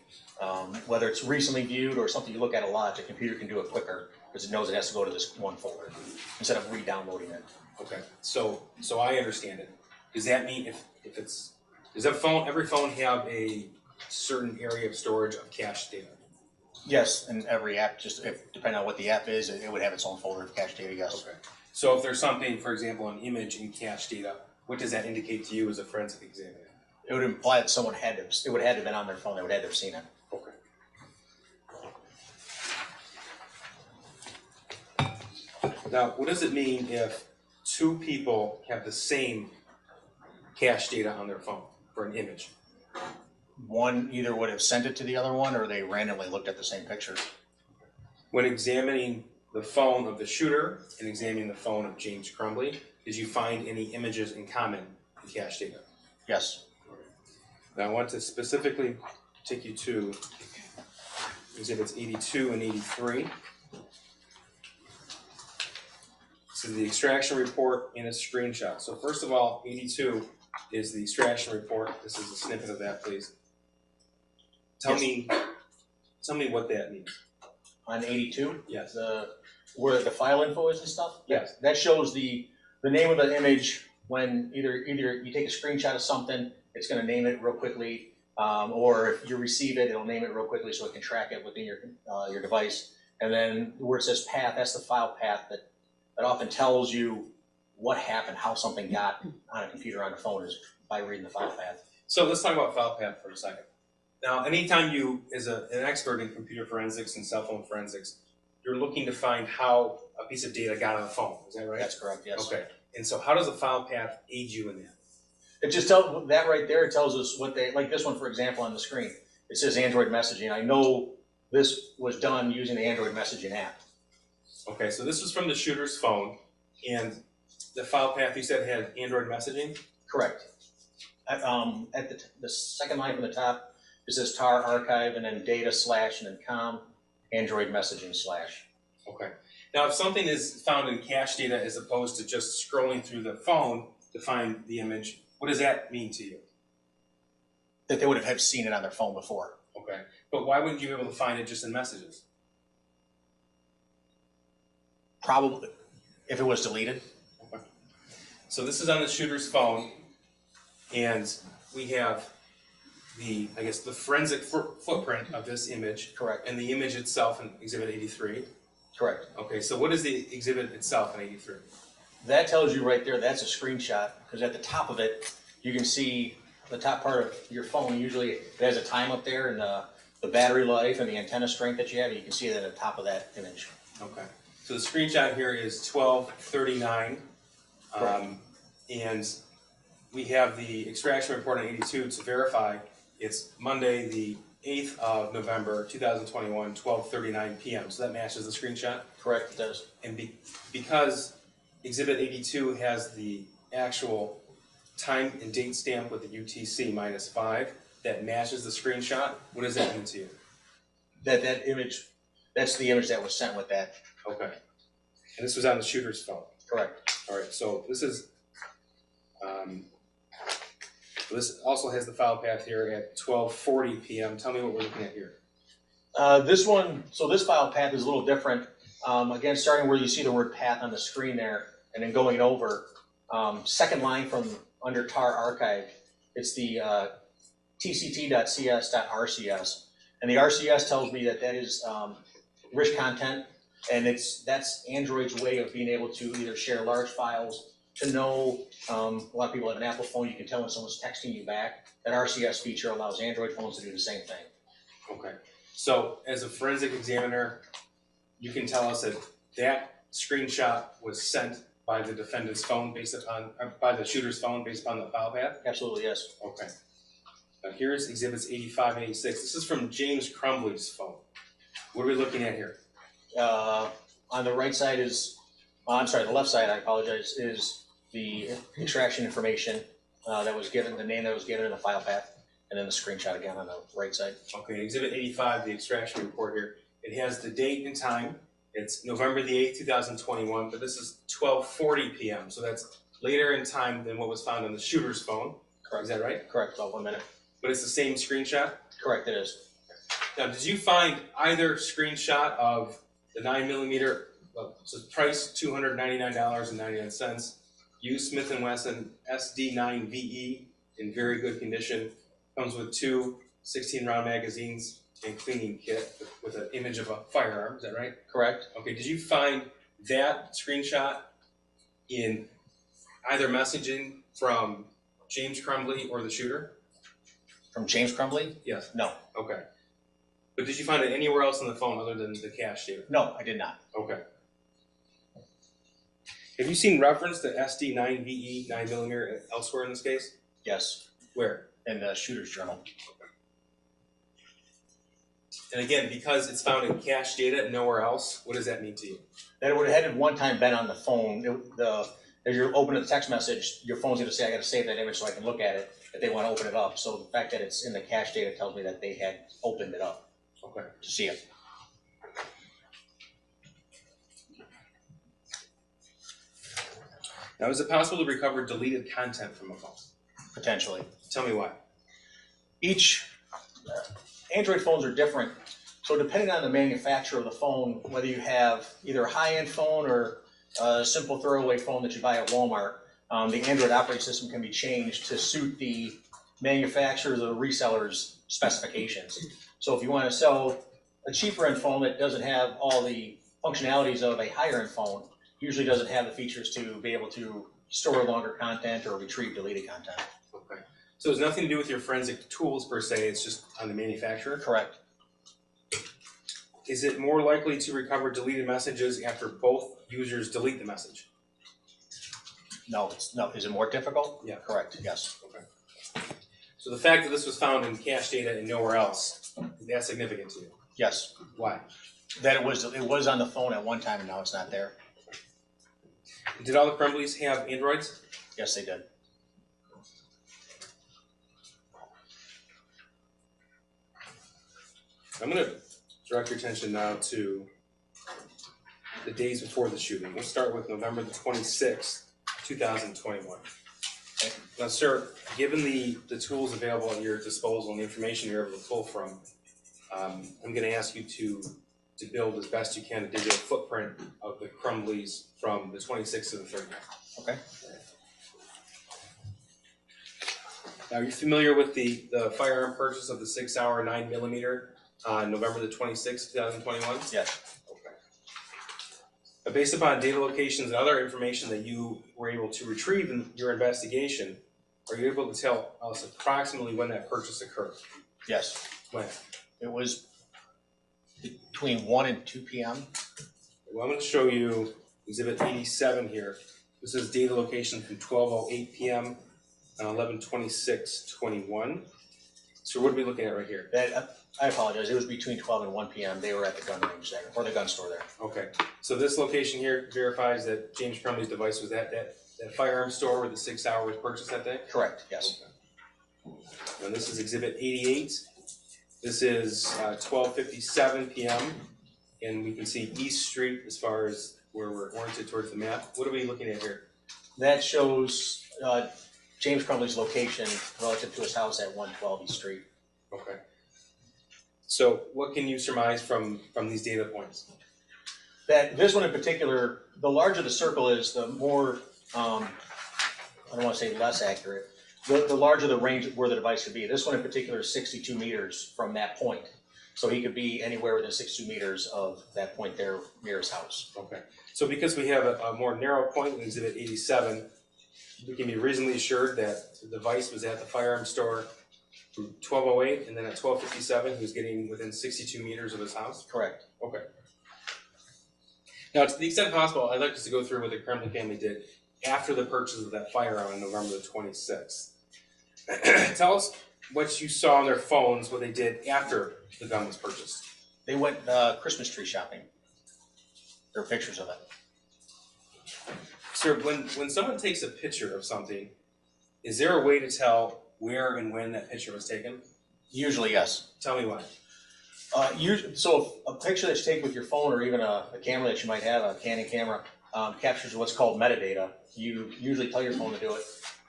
Whether it's recently viewed or something you look at a lot, the computer can do it quicker because it knows it has to go to this one folder instead of re-downloading it. Okay, so I understand it. Does that mean if it's, does that phone, every phone have a certain area of storage of cached data? Yes, and every app, just if, depending on what the app is, it would have its own folder of cached data, yes. Okay. So if there's something, for example, an image in cached data, what does that indicate to you as a forensic examiner? It would imply that someone had to, it would have had to have been on their phone, they would have had to have seen it. Okay. Now, what does it mean if two people have the same cached data on their phone for an image? One either would have sent it to the other one, or they randomly looked at the same picture. When examining the phone of the shooter and examining the phone of James Crumbley, did you find any images in common in cached data? Yes. Now I want to specifically take you to exhibits 82 and 83. This is the extraction report in a screenshot. So first of all, 82 is the extraction report. This is a snippet of that, please. Tell me what that means. On 82? Yes. Where the file info is and stuff? Yes. That shows the name of the image when either you take a screenshot of something, it's going to name it real quickly, or if you receive it, it'll name it real quickly so it can track it within your device. And then where it says path, that's the file path that often tells you what happened, how something got on a computer, on a phone, is by reading the file path. So let's talk about file path for a second. Now, anytime you, as an expert in computer forensics and cell phone forensics, you're looking to find how a piece of data got on a phone, is that right? That's correct, yes. Okay, and so how does the file path aid you in that? It just tells, that right there, it tells us what they, like this one, for example, on the screen. It says Android messaging. I know this was done using the Android messaging app. Okay, so this was from the shooter's phone, and the file path you said had Android messaging? Correct. At the second line from the top, it says tar archive, and then data / and then com, Android messaging /. Okay. Now, if something is found in cache data as opposed to just scrolling through the phone to find the image, what does that mean to you? That they would have seen it on their phone before. Okay. But why wouldn't you be able to find it just in messages? Probably, if it was deleted. Okay. So this is on the shooter's phone, and we have the, I guess, the forensic footprint of this image. Correct. And the image itself in Exhibit 83. Correct. Okay, so what is the exhibit itself in 83? That tells you right there, that's a screenshot, because at the top of it, you can see the top part of your phone. Usually it has a time up there, and the battery life and the antenna strength that you have, and you can see that at the top of that image. Okay. So the screenshot here is 12:39, and we have the extraction report on 82 to verify. It's Monday, the 8th of November, 2021, 12:39 p.m. So that matches the screenshot? Correct, it does. And because Exhibit 82 has the actual time and date stamp with the UTC -5, that matches the screenshot, what does that mean to you? That image, that's the image that was sent with that. Okay, and this was on the shooter's phone. Correct. All right. So this is. This also has the file path here at 12:40 p.m. Tell me what we're looking at here. This one. So this file path is a little different. Again, starting where you see the word path on the screen there, and then going over second line from under tar archive. It's the tct.cs.rcs, and the RCS tells me that is rich content. And that's Android's way of being able to either share large files, to know, a lot of people have an Apple phone, you can tell when someone's texting you back. That RCS feature allows Android phones to do the same thing. Okay, so as a forensic examiner, you can tell us that that screenshot was sent by the defendant's phone based upon, by the shooter's phone based upon the file path? Absolutely, yes. Okay. Now here's exhibits 85 and 86. This is from James Crumbley's phone. What are we looking at here? On the right side is, I'm sorry, the left side, I apologize, is the extraction information that was given, the name that was given in the file path, and then the screenshot again on the right side. Okay, Exhibit 85, the extraction report here. It has the date and time. It's November the 8th, 2021, but this is 12:40 p.m., so that's later in time than what was found on the shooter's phone. Correct. Is that right? Correct, about 1 minute. But it's the same screenshot? Correct, it is. Now, did you find either screenshot of the 9mm, so price $299.99, used Smith & Wesson SD9VE in very good condition. Comes with two 16-round magazines and cleaning kit with an image of a firearm. Is that right? Correct. Okay, did you find that screenshot in either messaging from James Crumbley or the shooter? From James Crumbley? Yes. No. Okay. But did you find it anywhere else on the phone other than the cash data? No, I did not. Okay. Have you seen reference to SD9VE 9mm elsewhere in this case? Yes. Where? In the shooter's journal. Okay. And again, because it's found in cash data and nowhere else, what does that mean to you? That it would have had at one time been on the phone. As you're opening the text message, your phone's going to say, I got to save that image so I can look at it, if they want to open it up. So the fact that it's in the cache data tells me that they had opened it up. Okay. To see it. Now, is it possible to recover deleted content from a phone? Potentially. Tell me why. Each Android phones are different. So depending on the manufacturer of the phone, whether you have either a high-end phone or a simple throwaway phone that you buy at Walmart, the Android operating system can be changed to suit the manufacturer's or the reseller's specifications. So if you want to sell a cheaper end phone that doesn't have all the functionalities of a higher end phone, usually doesn't have the features to be able to store longer content or retrieve deleted content. Okay. So it's nothing to do with your forensic tools per se, it's just on the manufacturer? Correct. Is it more likely to recover deleted messages after both users delete the message? No, it's no. Is it more difficult? Yeah. Correct. Yes. Okay. So the fact that this was found in cache data and nowhere else, is that significant to you? Yes. Why? That it was on the phone at one time and now it's not there. Did all the Crumbleys have Androids? Yes, they did. I'm going to direct your attention now to the days before the shooting. We'll start with November the 26th, 2021. Okay. Now, sir, given the tools available at your disposal and the information you're able to pull from, I'm going to ask you to build as best you can a digital footprint of the Crumbleys from the 26th to the 30th. Okay. Now, are you familiar with the firearm purchase of the SIG Sauer 9mm? November the 26th, 2021? Yes. Okay. But based upon data locations and other information that you were able to retrieve in your investigation, are you able to tell us approximately when that purchase occurred? Yes. When? It was between 1 and 2 p.m. Well, I'm going to show you Exhibit 87 here. This is data location from 12:08 p.m. on 11/26/21. So what are we looking at right here? I apologize. It was between 12 and 1 p.m. They were at the gun range there, or the gun store there. Okay. So this location here verifies that James Crumbley's device was at that firearm store where the SIG Sauer was purchased that day? Correct. Yes. Okay. And this is Exhibit 88. This is 12:57 p.m. And we can see East Street as far as where we're oriented towards the map. What are we looking at here? That shows James Crumbley's location relative to his house at 112 East Street. Okay. So what can you surmise from these data points? That this one in particular, the larger the circle is, the more, I don't want to say less accurate, the larger the range where the device could be. This one in particular is 62 meters from that point. So he could be anywhere within 62 meters of that point there near his house. Okay. So because we have a more narrow point in Exhibit 87, we can be reasonably assured that the device was at the firearm store from 12:08, and then at 12:57, he was getting within 62 meters of his house? Correct. Okay. Now, to the extent possible, I'd like us to go through what the Crumbley family did after the purchase of that firearm on November the 26th. Tell us what you saw on their phones, what they did after the gun was purchased. They went Christmas tree shopping. There are pictures of it. Sir, when someone takes a picture of something, is there a way to tell where and when that picture was taken? Usually, yes. Tell me why. So a picture that's taken with your phone or even a camera that you might have, a Canon camera, captures what's called metadata. You usually tell your phone to do it.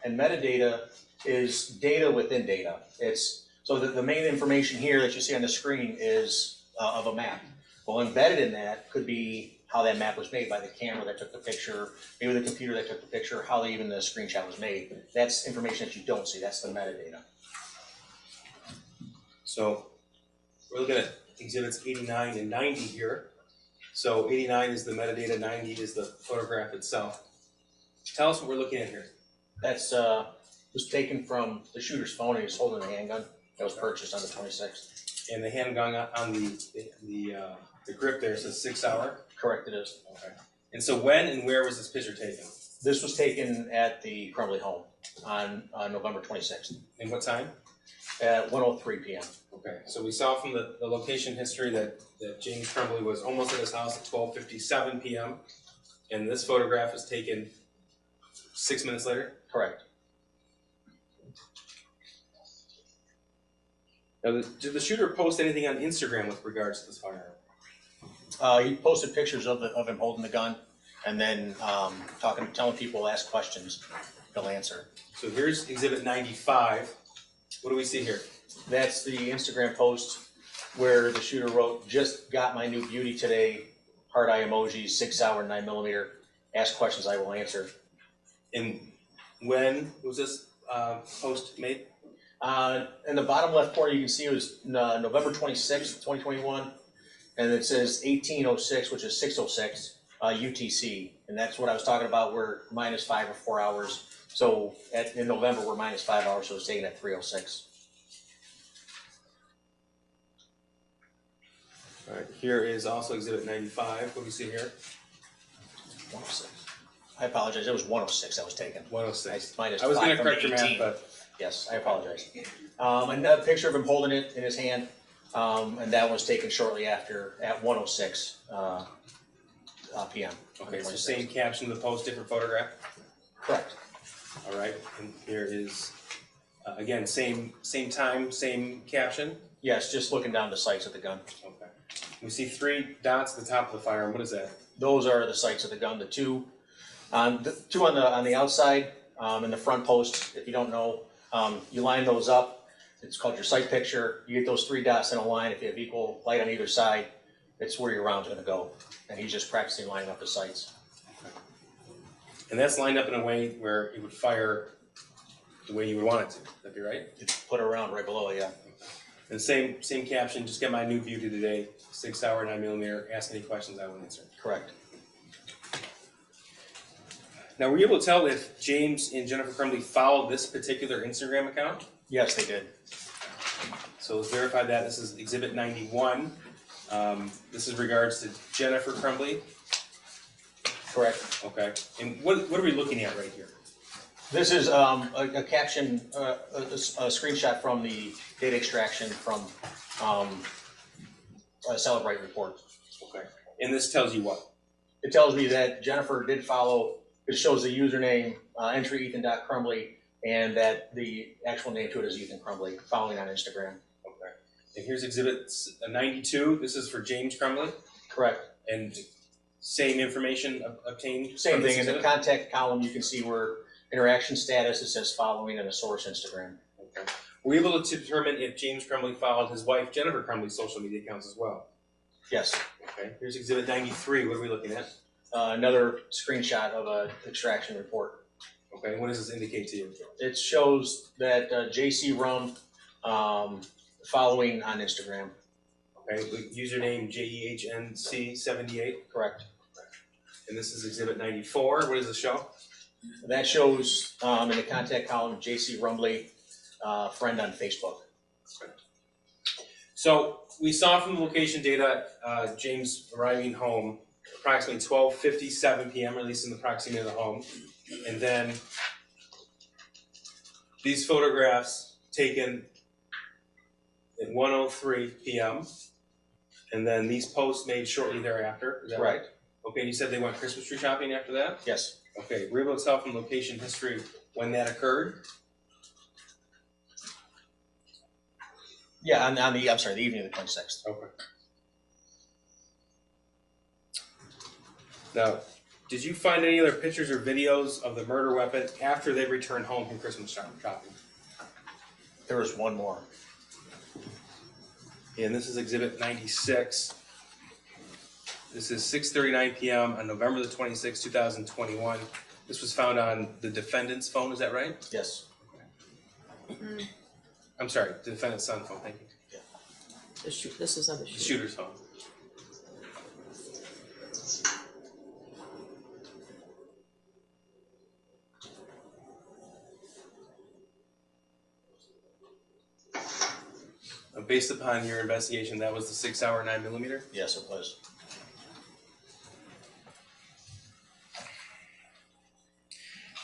And metadata is data within data. So the main information here that you see on the screen is of a map. Well, embedded in that could be how that map was made by the camera that took the picture, maybe the computer that took the picture, how even the screenshot was made. That's information that you don't see. That's the metadata. So we're looking at exhibits 89 and 90 here. So 89 is the metadata, 90 is the photograph itself. Tell us what we're looking at here. That's was taken from the shooter's phone, and he was holding a handgun that was purchased on the 26th. And the handgun on the grip there says SIG Sauer. Correct, it is. Okay. And so when and where was this picture taken? This was taken at the Crumbley home on November 26th. And what time? At 1:03 p.m. Okay, so we saw from the location history that James Crumbley was almost at his house at 12:57 p.m. And this photograph was taken 6 minutes later? Correct. Now, did the shooter post anything on Instagram with regards to this firearm? He posted pictures of him holding the gun, and then telling people, ask questions, he'll answer. So here's exhibit 95. What do we see here? That's the Instagram post where the shooter wrote, "Just got my new beauty today, heart eye emojis, 6 hour, 9mm, ask questions, I will answer." And when was this post made? In the bottom left corner, you can see it was November 26th, 2021, and it says 1806, which is 606 UTC, and that's what I was talking about. We're minus 5 or 4 hours, so in November we're minus 5 hours, so it's taken at 3:06. All right, here is also exhibit 95. What do we see here? 106. I apologize. It was 106 that was taken. 106. I was going to correct your math, but. Yes, I apologize. Another picture of him holding it in his hand, and that was taken shortly after at 1:06 p.m. Okay, so same caption of the post, different photograph? Correct. All right, and here is, again, same time, same caption? Yes, just looking down the sights of the gun. Okay. We see 3 dots at the top of the firearm. What is that? Those are the sights of the gun, the two on the outside and the front post, if you don't know. You line those up. It's called your sight picture. You get those 3 dots in a line. If you have equal light on either side, it's where your round's going to go. And he's just practicing lining up his sights. And that's lined up in a way where it would fire the way you would want it to. That'd be right? It's put around right below it, yeah. And same caption, just get my new beauty today, 6 hour, 9mm, ask any questions, I will answer. Correct. Now, were you able to tell if James and Jennifer Crumbley followed this particular Instagram account? Yes, they did. So let's verify that. This is exhibit 91. This is regards to Jennifer Crumbley. Correct. Okay. And what are we looking at right here? This is a caption, a screenshot from the data extraction from a Cellebrite report. Okay. And this tells you what? It tells me that Jennifer did follow. It shows the username, entry Ethan.Crumbley, and that the actual name to it is Ethan Crumbley, following on Instagram. Okay. And here's exhibit 92. This is for James Crumbley? Correct. And same information obtained? Same thing. In the contact column, you can see where interaction status, it says following and a source Instagram. Okay. Were you able to determine if James Crumbley followed his wife, Jennifer Crumbley's social media accounts as well? Yes. Okay. Here's exhibit 93. What are we looking at? Another screenshot of an extraction report. Okay, what does this indicate to you? It shows that JC Rum following on Instagram. Okay, username JEHNC78. Correct. And this is exhibit 94. What does this show? That shows in the contact column JC Crumbley, friend on Facebook. Okay. So we saw from the location data James arriving home approximately 12:57 p.m., or at least in the proximity of the home. And then these photographs taken at 1:03 p.m. And then these posts made shortly thereafter. Is that right? Okay, and you said they went Christmas tree shopping after that? Yes. Okay, were you able to tell from location history when that occurred? Yeah, the evening of the 26th. Okay. Now, did you find any other pictures or videos of the murder weapon after they returned home from Christmas shopping? There was one more. And this is exhibit 96. This is 6:39 p.m. on November the 26th, 2021. This was found on the defendant's phone, is that right? Yes. Okay. I'm sorry, the defendant's son's phone, thank you. Yeah. This is on the shooter's phone. Based upon your investigation, that was the 6 hour 9mm? Yes, it was.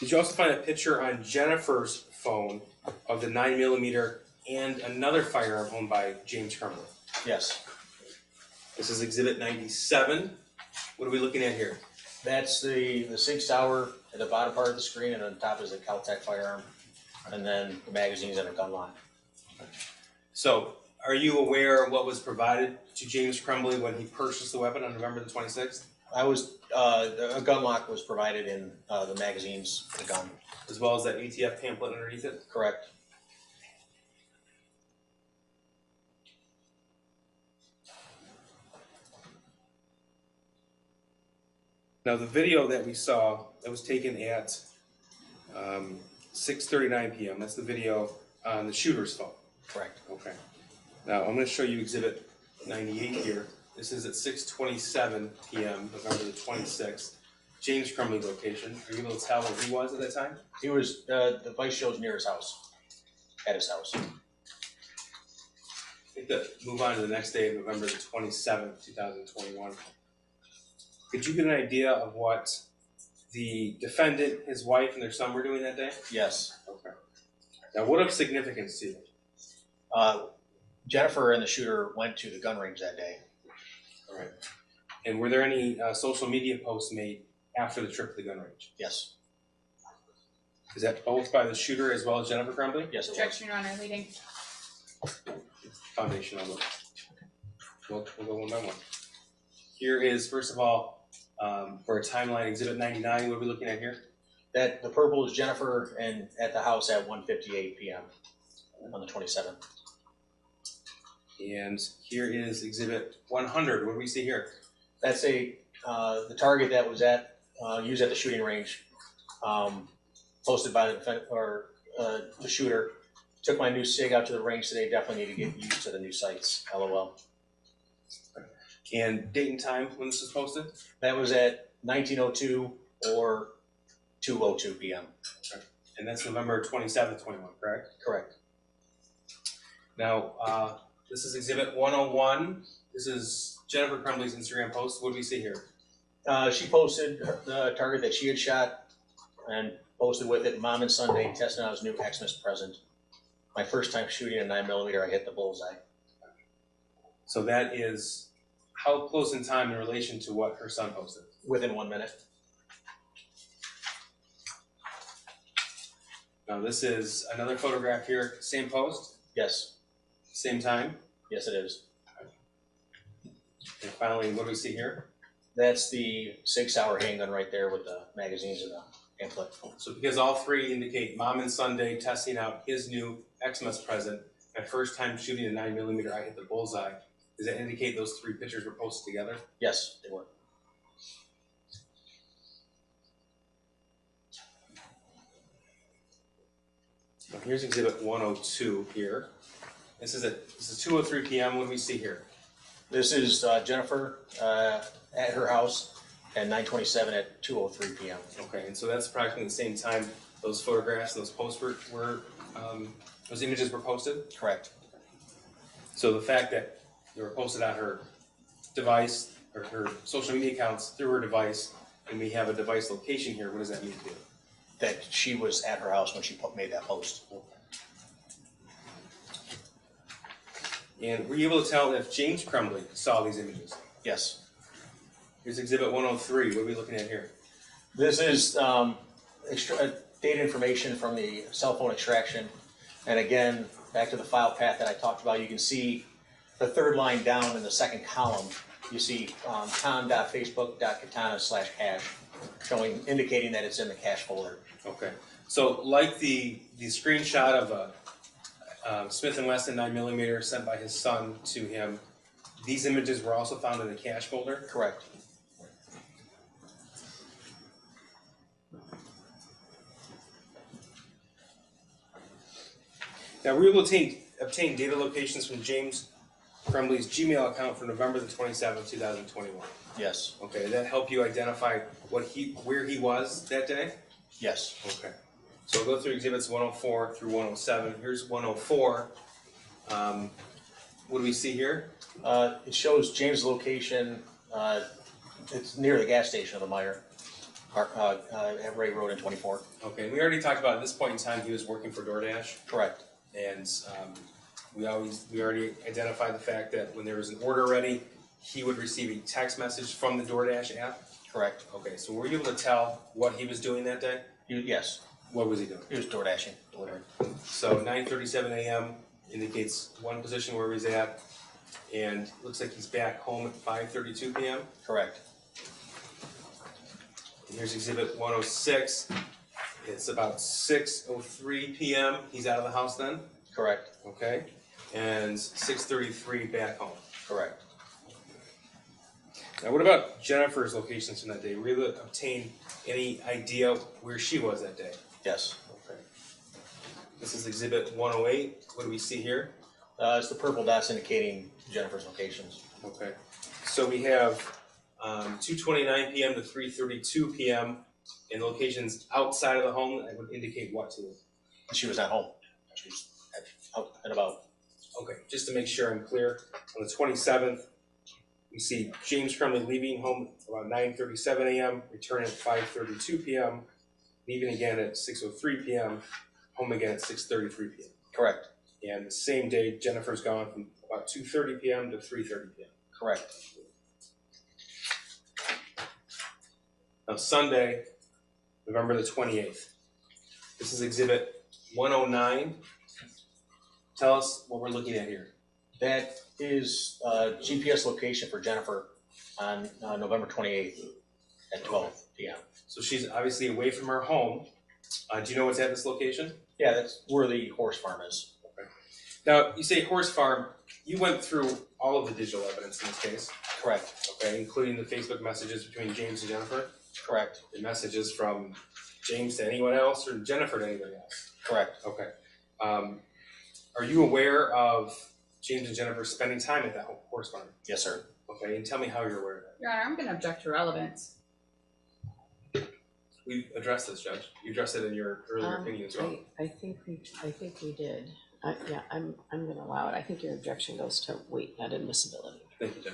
Did you also find a picture on Jennifer's phone of the 9mm and another firearm owned by James Crumbley? Yes. This is exhibit 97. What are we looking at here? That's the 6 hour at the bottom part of the screen, and on top is the Caltech firearm, and then the magazines and a gun line. So, are you aware of what was provided to James Crumbley when he purchased the weapon on November the 26th? I was, a gun lock was provided in the magazines for the gun. As well as that ATF pamphlet underneath it? Correct. Now the video that we saw, that was taken at 6:39 p.m. That's the video on the shooter's phone. Correct. Okay. Now I'm going to show you exhibit 98 here. This is at 6:27 p.m., November the 26th, James Crumbley location. Are you able to tell where he was at that time? He was, the vice show's near his house, at his house. I think that move on to the next day, November the 27th, 2021. Could you get an idea of what the defendant, his wife, and their son were doing that day? Yes. Okay. Now what of significance to you? Jennifer and the shooter went to the gun range that day. All right. And were there any social media posts made after the trip to the gun range? Yes. Is that both by the shooter as well as Jennifer Crumbley? Yes, it was. Objection, Your Honor, leading. Foundational look. We'll go one by one. Here is, first of all, for a timeline, exhibit 99, what are we looking at here? That the purple is Jennifer and at the house at 1:58 p.m. on the 27th. And here is exhibit 100. What do we see here? That's a the target that was at used at the shooting range, posted by the shooter. Took my new SIG out to the range today. Definitely need to get used to the new sights. LOL. And date and time when this was posted? That was at 19:02 or 2:02 p.m. Okay. And that's November 27th, 21. Correct. Correct. Now, this is exhibit 101. This is Jennifer Crumbley's Instagram post. What do we see here? She posted the target that she had shot and posted with it, Mom and Sunday, testing out his new Xmas present. My first time shooting a 9mm, I hit the bullseye. So that is how close in time in relation to what her son posted? Within 1 minute. Now, this is another photograph here. Same post? Yes. Same time? Yes, it is. And finally, what do we see here? That's the 6 hour handgun right there with the magazines and the pamphlet. So because all three indicate Mom and Sunday testing out his new Xmas present, my first time shooting a 9mm, I hit the bullseye. Does that indicate those three pictures were posted together? Yes, they were. Well, here's exhibit 102 here. This is 2:03 p.m. What do we see here? This is Jennifer at her house at 9:27 at 2:03 p.m. Okay, and so that's approximately the same time those photographs, those posts were those images were posted? Correct. So the fact that they were posted on her device, or her social media accounts through her device, and we have a device location here, what does that mean to you? That she was at her house when she made that post. Okay. And were you able to tell if James Crumbley saw these images? Yes. Here's exhibit 103. What are we looking at here? This is data information from the cell phone extraction. And again, back to the file path that I talked about, you can see the third line down in the second column, you see com.facebook.katana/cache, showing, indicating that it's in the cache folder. Okay. So like the screenshot of a Smith & Wesson 9mm sent by his son to him, these images were also found in the cache folder? Correct. Now, we will obtain data locations from James Crumbley's Gmail account for November the 27th, 2021. Yes. Okay, did that help you identify what where he was that day? Yes. Okay. So we'll go through exhibits 104 through 107. Here's 104. What do we see here? It shows James' location. It's near the gas station of the Meijer, at Ray Road and 24. Okay, and we already talked about at this point in time he was working for DoorDash. Correct. And we already identified the fact that when there was an order ready, he would receive a text message from the DoorDash app. Correct. Okay, so were you able to tell what he was doing that day? Yes. What was he doing? He was DoorDashing. Delivering. So 9:37 a.m. indicates one position where he's at, and looks like he's back home at 5:32 p.m. Correct. And here's exhibit 106. It's about 6:03 p.m. He's out of the house then? Correct. Okay. And 6:33 back home? Correct. Now, what about Jennifer's locations from that day? Were you able to obtain any idea where she was that day? Yes. Okay. This is exhibit 108. What do we see here? It's the purple dots indicating Jennifer's locations. Okay. So we have 2:29 p.m. to 3:32 p.m. in locations outside of the home. That would indicate what to you? She was at home. She was out and about. Okay. Just to make sure I'm clear, on the 27th, we see James Crumbley leaving home around 9:37 a.m., returning at 5:32 p.m., leaving again at 6:03 p.m., home again at 6:33 p.m. Correct. And the same day, Jennifer's gone from about 2:30 p.m. to 3:30 p.m. Correct. Now, Sunday, November the 28th. This is exhibit 109. Tell us what we're looking at here. That is GPS location for Jennifer on November 28th at 12 p.m. So she's obviously away from her home. Do you know what's at this location? Yeah, that's where the horse farm is. Okay. Now, you say horse farm. You went through all of the digital evidence in this case. Correct. Okay, including the Facebook messages between James and Jennifer. Correct. The messages from James to anyone else or Jennifer to anybody else? Correct. Okay. Are you aware of James and Jennifer spending time at that horse farm? Yes, sir. Okay, and tell me how you're aware of that. Your Honor, I'm going to object to relevance. We addressed this, Judge. You addressed it in your earlier opinion as well. I think we did. Yeah, I'm going to allow it. I think your objection goes to weight, not admissibility. Thank you,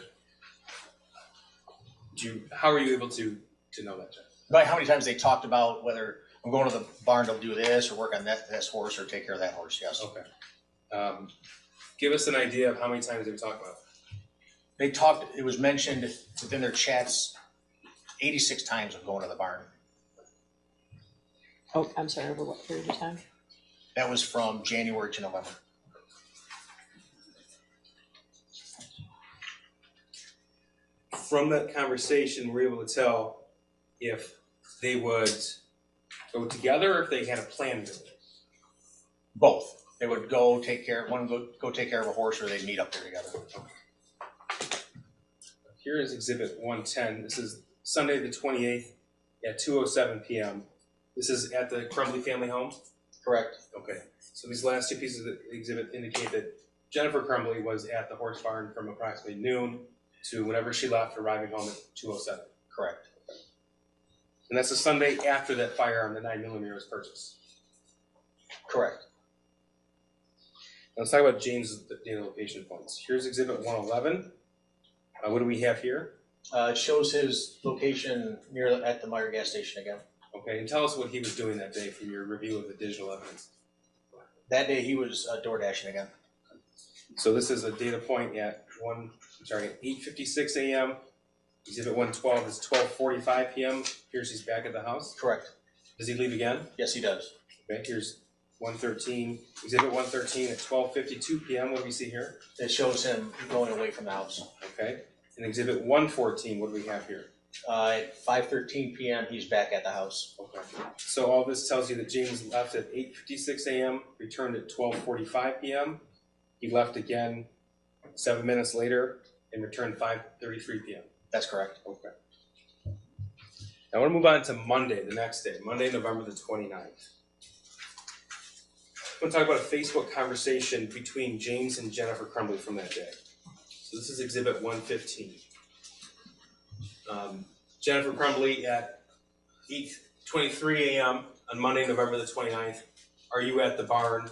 Judge. How are you able to know that, Judge? By how many times they talked about whether I'm going to the barn to do this or work on this horse or take care of that horse. Yes. Okay. Give us an idea of how many times they were talking about it. They talked, it was mentioned within their chats 86 times of going to the barn. Oh, I'm sorry, over what period of time? That was from January to November. From that conversation, we're able to tell if they would go together or if they had a plan to do it. Both. They would go take care of one, go take care of a horse, or they'd meet up there together. Okay. Here is exhibit 110. This is Sunday the 28th at 2:07 p.m. This is at the Crumbley family home? Correct. Okay. So these last two pieces of the exhibit indicate that Jennifer Crumbley was at the horse barn from approximately noon to whenever she left, arriving home at 2:07. Correct. Okay. And that's the Sunday after that firearm, the 9mm, was purchased. Correct. Now let's talk about James' data location points. Here's exhibit 111. What do we have here? It shows his location at the Meijer gas station again. Okay, and tell us what he was doing that day from your review of the digital evidence. That day he was door dashing again. So this is a data point at 8:56 a.m. Exhibit 112 is 12:45 p.m. Here's he's back at the house. Correct. Does he leave again? Yes, he does. Okay, here's 113. Exhibit 113 at 12:52 p.m. What do we see here? It shows him going away from the house. Okay. And exhibit 114, what do we have here? At 5:13 p.m. he's back at the house. Okay. So all this tells you that James left at 8:56 a.m., returned at 12:45 p.m. He left again 7 minutes later and returned 5:33 p.m. That's correct. Okay. Now I want to move on to Monday, the next day, Monday, November the 29th. I'm going to talk about a Facebook conversation between James and Jennifer Crumbley from that day. So this is Exhibit 115. Jennifer Crumbley at 8:23 a.m. on Monday, November the 29th. Are you at the barn?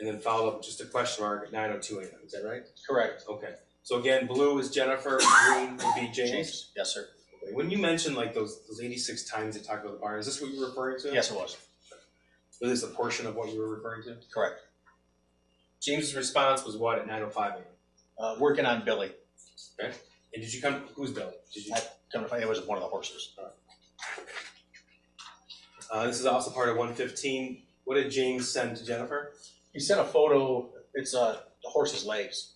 And then follow up just a question mark at 9:02 a.m. Is that right? Correct. Okay. So again, blue is Jennifer, green would be James. Yes, sir. Okay. When you mentioned like those 86 times they talked about the barn, is this what you were referring to? Yes, it was. Was this a portion of what you were referring to? Correct. James's response was what at 9:05 a.m.? Working on Billy. Okay. And did you come? Who's Billy? Did you come to find it was one of the horses? All right. This is also part of 115. What did James send to Jennifer? He sent a photo. It's the horse's legs.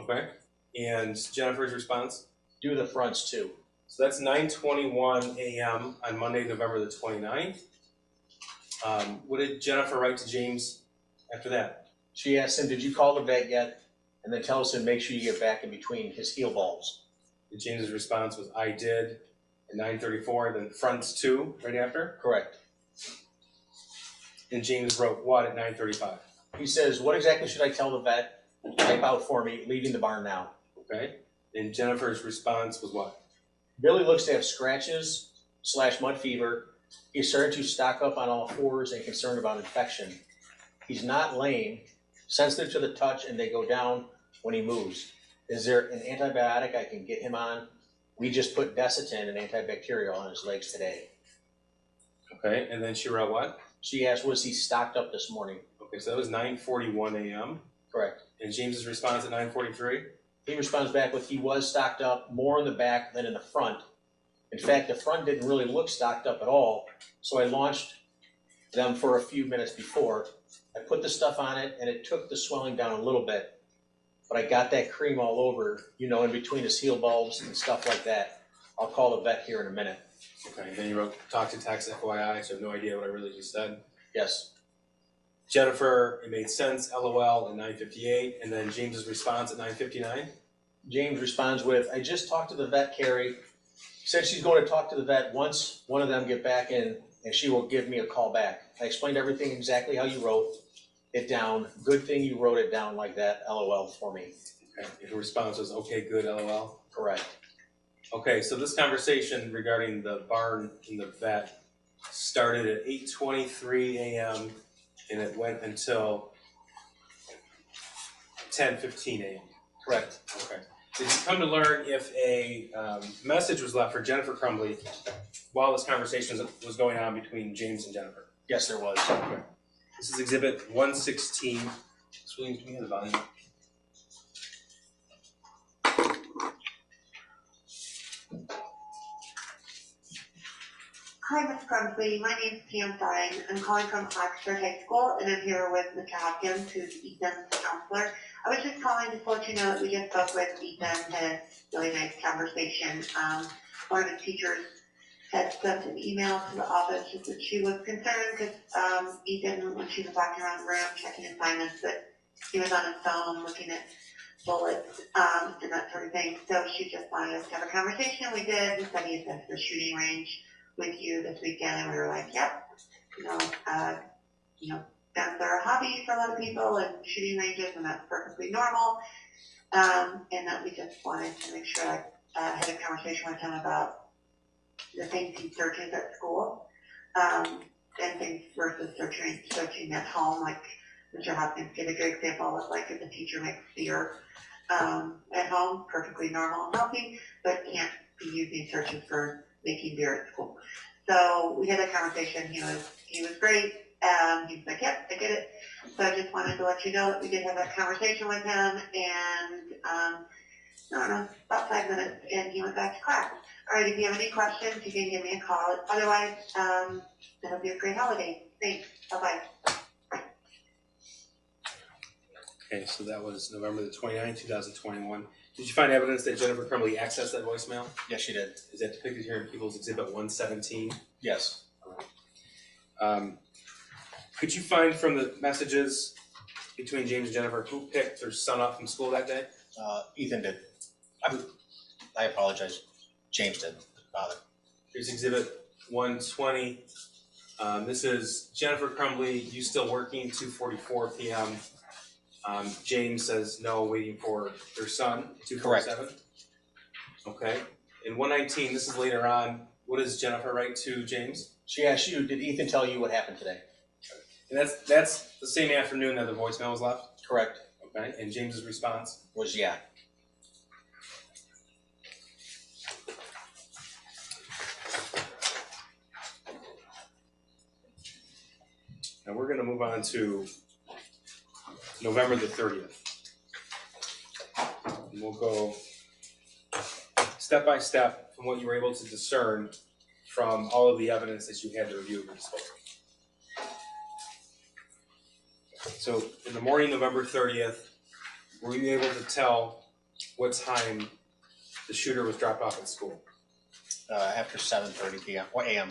Okay. And Jennifer's response? Do the fronts too. So that's 9:21 a.m. on Monday, November the 29th. What did Jennifer write to James after that? She asked him, did you call the vet yet? And then tells him, make sure you get back in between his heel balls. And James's response was, I did, at 9:34, then fronts two right after? Correct. And James wrote what at 9:35? He says, what exactly should I tell the vet? Type out for me, leaving the barn now. Okay. And Jennifer's response was what? Billy looks to have scratches/mud fever. He's starting to stock up on all fours and concerned about infection. He's not lame, sensitive to the touch, and they go down when he moves. Is there an antibiotic I can get him on? We just put Desitin, an antibacterial, on his legs today. Okay, and then she wrote what? She asked, was he stocked up this morning? Okay, so that was 9:41 a.m. Correct. And James's response at 9:43? He responds back with, he was stocked up more in the back than in the front. In fact, the front didn't really look stocked up at all, so I launched them for a few minutes before. I put the stuff on it, and it took the swelling down a little bit, but I got that cream all over, you know, in between his heel bulbs and stuff like that. I'll call the vet here in a minute. Okay, then you wrote talk to text FYI, so I have no idea what I really just said. Yes. Jennifer, it made sense, LOL, at 9:58, and then James's response at 9:59? James responds with, I just talked to the vet, Carrie. Said she's going to talk to the vet once one of them get back in, and she will give me a call back. I explained everything exactly how you wrote it down. Good thing you wrote it down like that, LOL, for me. Okay. Your response was, okay, good, LOL? Correct. Okay, so this conversation regarding the barn and the vet started at 8:23 a.m. and it went until 10:15 a.m. Correct. Okay. Did you come to learn if a message was left for Jennifer Crumbley while this conversation was going on between James and Jennifer? Yes, there was. Okay. This is Exhibit 116. Swilling, can you hear the volume? Hi, Ms. Crumbley. My name is Pam Fine. I'm calling from Oxford High School, and I'm here with Mr. Hopkins, who's Ethan's counselor. I was just calling to let you know that we just spoke with Ethan, had a really nice conversation. One of the teachers had sent an email to the office just that she was concerned because Ethan, when she was walking around the room checking assignments, that he was on his phone looking at bullets and that sort of thing. So she just wanted us to have a conversation. We did. We said he's at the shooting range with you this weekend, and we were like, yep, you know, guns are a hobby for a lot of people and shooting ranges, and that's perfectly normal. And that we just wanted to make sure I had a conversation with him about the things he searches at school and things versus searching at home. Like Mr. Hopkins gave a good example of like if the teacher makes beer at home, perfectly normal and healthy, but can't be using searches for making beer at school. So we had a conversation. He was great. He's like, yep, I get it. So I just wanted to let you know that we did have that conversation with him, and I don't know, about 5 minutes, and he went back to class. All right, if you have any questions, you can give me a call. Otherwise, I hope you have a great holiday. Thanks. Bye-bye. Okay, so that was November the 29th, 2021. Did you find evidence that Jennifer Crumbley accessed that voicemail? Yes, she did. Is that depicted here in People's Exhibit 117? Yes. Could you find from the messages between James and Jennifer who picked their son up from school that day? Ethan did. I apologize. James didn't bother. Here's Exhibit 120. This is Jennifer Crumbley, you still working, 2:44 p.m. James says no, waiting for your son, 2:47. Okay. In 119, this is later on. What does Jennifer write to James? She asked you, did Ethan tell you what happened today? And that's the same afternoon that the voicemail was left? Correct. Okay. And James's response? Was yeah. Now we're going to move on to November the 30th. And we'll go step by step from what you were able to discern from all of the evidence that you had to review and discover. So in the morning, November 30th, were you able to tell what time the shooter was dropped off at school? After 7:30 p.m. or a.m.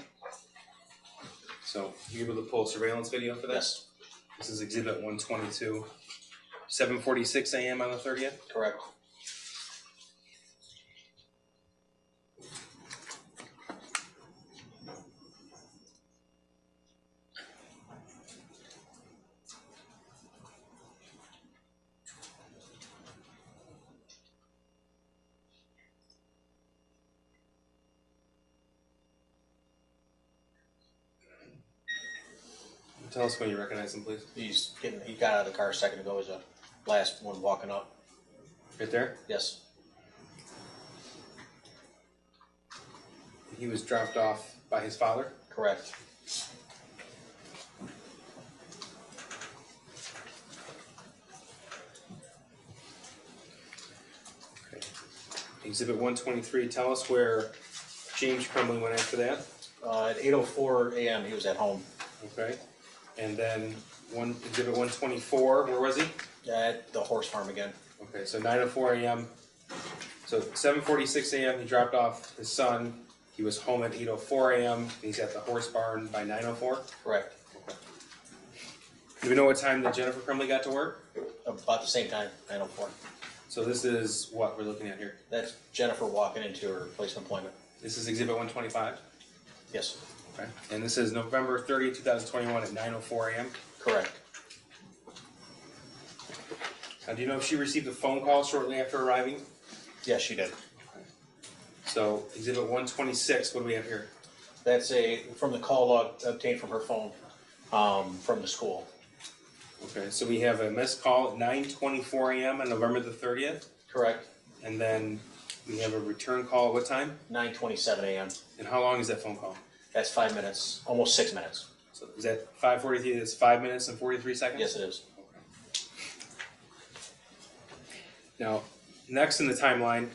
So you were able to pull a surveillance video for this? Yes. This is exhibit 122, 7:46 a.m. on the 30th? Correct. Tell us when you recognize him, please. He got out of the car a second ago. He was the last one walking up. Right there? Yes. He was dropped off by his father? Correct. Okay. Exhibit 123, tell us where James Crumbley went after that. At 8:04 a.m. he was at home. Okay. And then exhibit 124, where was he? At the horse farm again. Okay, so 9:04 a.m. So 7:46 a.m. he dropped off his son. He was home at 8:04 a.m. and he's at the horse barn by 9:04? Correct. Okay. Do we know what time that Jennifer Crumbley got to work? About the same time, 9:04. So this is what we're looking at here? That's Jennifer walking into her place of employment. This is exhibit 125? Yes. Okay. And this is November 30, 2021 at 9:04 a.m.? Correct. Now, do you know if she received a phone call shortly after arriving? Yes, she did. Okay. So, exhibit 126, what do we have here? That's from the call log obtained from her phone from the school. Okay, so we have a missed call at 9:24 a.m. on November the 30th? Correct. And then we have a return call at what time? 9:27 a.m. And how long is that phone call? That's 5 minutes, almost 6 minutes. So is that 5:43? That's 5 minutes and 43 seconds? Yes, it is. Okay. Now, next in the timeline,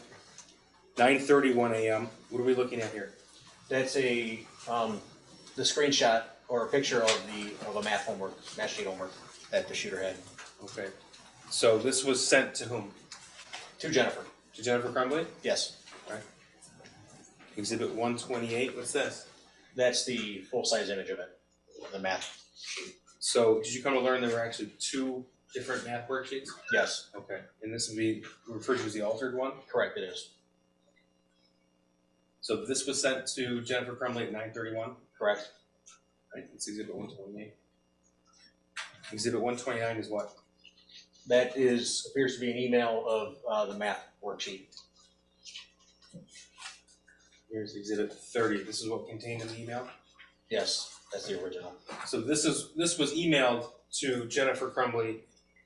9:31 a.m. What are we looking at here? That's the screenshot or a picture of a math sheet homework that the shooter had. Okay. So this was sent to whom? To Jennifer. To Jennifer Crumbley? Yes. Okay. Exhibit 128. What's this? That's the full-size image of it, the math sheet. So did you come to learn there were actually two different math worksheets? Yes. Okay. And this would be referred to as the altered one? Correct, it is. So this was sent to Jennifer Crumbley at 9:31? Correct. Right, it's exhibit 128. Exhibit 129 is what? That appears to be an email of the math worksheet. Here's exhibit 30. This is what contained in the email? Yes, that's the original. So this was emailed to Jennifer Crumbley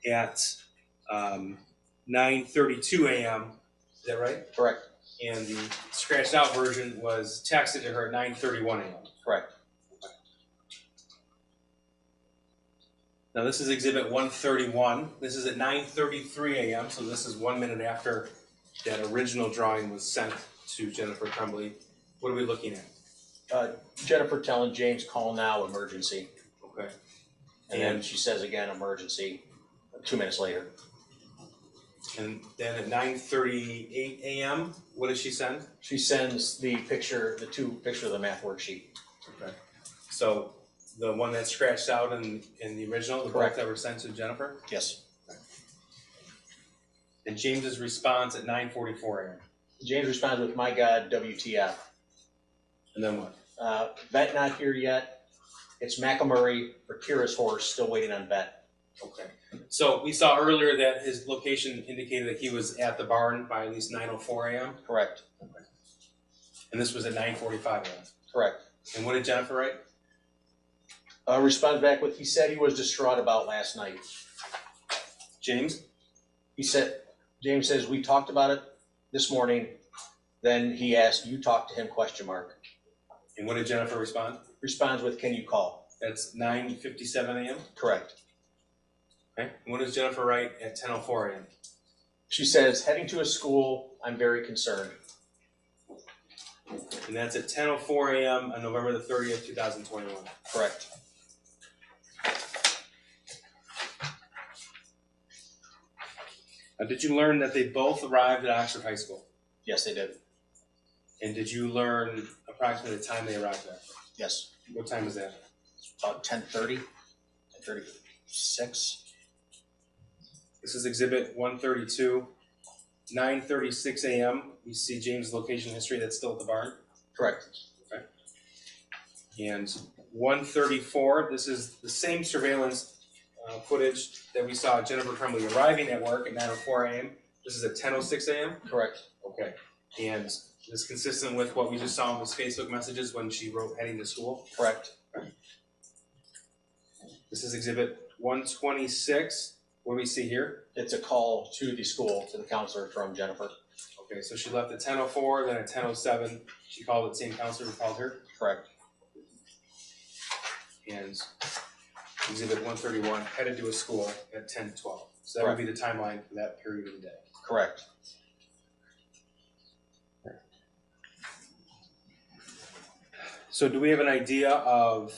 at 9:32 a.m. Is that right? Correct. And the scratched out version was texted to her at 9:31 a.m. Correct. Now this is exhibit 131. This is at 9:33 a.m. So this is 1 minute after that original drawing was sent to Jennifer Crumbley. What are we looking at? Jennifer telling James, call now, emergency. Okay. And then she says again, emergency, 2 minutes later. And then at 9:38 a.m., what does she send? She sends the two pictures of the math worksheet. Okay. So the one that's scratched out in the original, the book that were sent to Jennifer? Yes. Okay. And James's response at 9:44 a.m.? James responds with, my God, WTF. And then what? Vet not here yet. It's McElmurray or Kira's horse, still waiting on vet. Okay. So we saw earlier that his location indicated that he was at the barn by at least 9:04 a.m. Correct. Okay. And this was at 9:45 a.m. Correct. And what did Jennifer write? Respond back with, he said he was distraught about last night. James? He said, James says, we talked about it this morning. Then he asked, you talked to him, ? And what did Jennifer respond? Responds with, can you call? That's 9:57 a.m.? Correct. Okay. And what does Jennifer write at 10:04 a.m.? She says, heading to a school, I'm very concerned. And that's at 10:04 a.m. on November the 30th, 2021. Correct. Now, did you learn that they both arrived at Oxford High School? Yes, they did. And did you learn approximately the time they arrived there? Yes. What time was that? About 10:36. This is Exhibit 132. 9:36 a.m. We see James' location history. That's still at the barn? Correct. Okay. And 134, this is the same surveillance footage that we saw Jennifer Crumbley arriving at work at 9:04 a.m. This is at 10:06 a.m.? Correct. Okay. And this is consistent with what we just saw in his Facebook messages when she wrote heading to school? Correct. Okay. This is Exhibit 126. What do we see here? It's a call to the school, to the counselor from Jennifer. Okay, so she left at 10:04, then at 10:07, she called the same counselor who called her? Correct. And Exhibit 131, headed to a school at 10:12. So that would be the timeline for that period of the day. Correct. So do we have an idea of,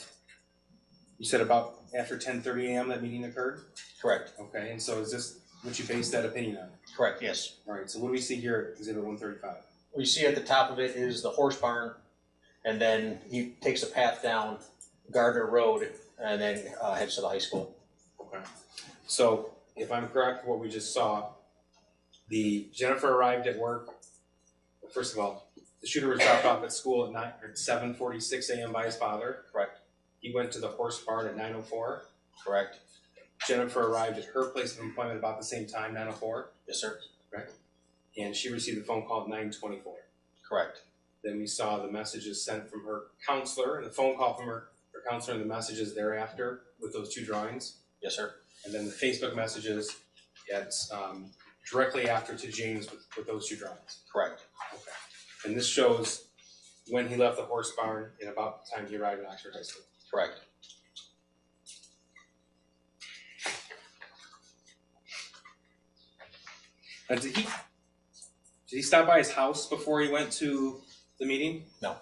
you said about after 10:30 a.m. that meeting occurred? Correct. Okay, and so is this what you base that opinion on? Correct, yes. All right, so what do we see here at Exhibit 135? What you see at the top of it is the horse barn, and then he takes a path down Gardner Road and then heads to the high school. Okay. So if I'm correct, what we just saw, the Jennifer arrived at work. First of all, the shooter was dropped off at school at 7:46 a.m. by his father. Correct. He went to the horse barn at 9:04. Correct. Jennifer arrived at her place of employment about the same time, 9:04. Yes, sir. Correct. And she received a phone call at 9:24. Correct. Then we saw the messages sent from her counselor and the phone call from her counselor and the messages thereafter with those two drawings. Yes, sir. And then the Facebook messages at, directly after to James with those two drawings. Correct. Okay. And this shows when he left the horse barn and about the time he arrived at Oxford High School. Correct. Now, did he stop by his house before he went to the meeting? No.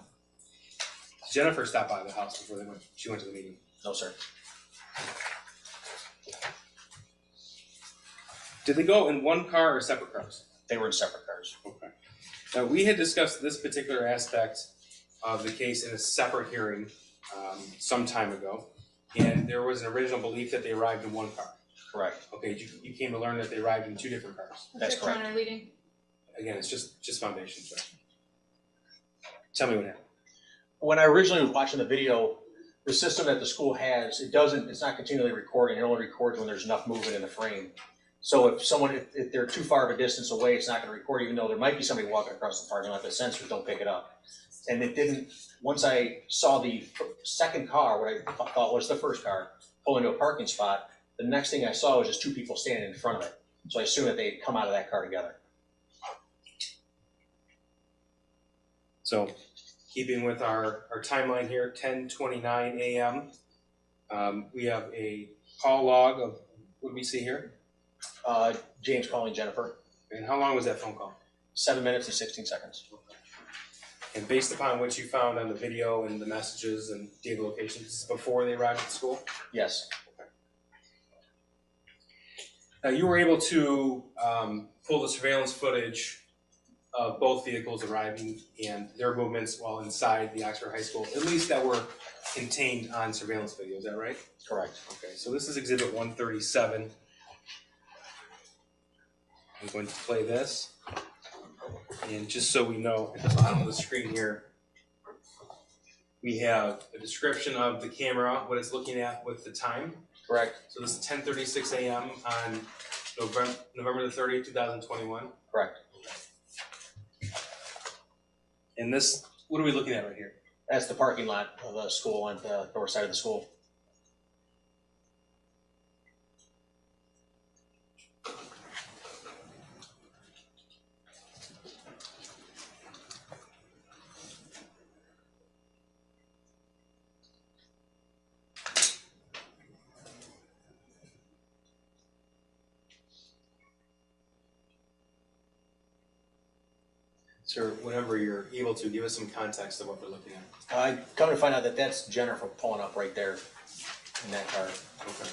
Jennifer stopped by the house before she went to the meeting? No, sir. Did they go in one car or separate cars? They were in separate cars. Okay. Now, we had discussed this particular aspect of the case in a separate hearing some time ago, and there was an original belief that they arrived in one car. Correct. Okay, you came to learn that they arrived in two different cars. That's correct. What are you leading? Again, it's just foundation. So. Tell me what happened. When I originally was watching the video, the system that the school has, it's not continually recording. It only records when there's enough movement in the frame. So if they're too far of a distance away, it's not going to record, even though there might be somebody walking across the parking lot. The sensors don't pick it up. And it didn't. Once I saw the second car, what I thought was the first car, pull into a parking spot, the next thing I saw was just two people standing in front of it. So I assume that they had come out of that car together. So keeping with our timeline here, 10:29 a.m., we have a call log of what do we see here? James calling Jennifer. And how long was that phone call? 7 minutes and 16 seconds. Okay. And based upon what you found on the video and the messages and data locations, this is before they arrived at school? Yes. Now, you were able to pull the surveillance footage of both vehicles arriving and their movements while inside the Oxford High School, at least that were contained on surveillance video, is that right? Correct. Okay, so this is Exhibit 137. I'm going to play this. And just so we know, at the bottom of the screen here, We have a description of the camera, what it's looking at with the time. Correct. So this is 10:36 a.m. on November the 30th, 2021. Correct. And this, what are we looking at right here? That's the parking lot of the school on the north side of the school. Or whenever you're able to, give us some context of what we're looking at. I come to find out that that's Jennifer pulling up right there in that car. Okay.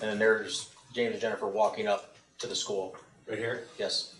And then there's James and Jennifer walking up to the school. Right here? Yes.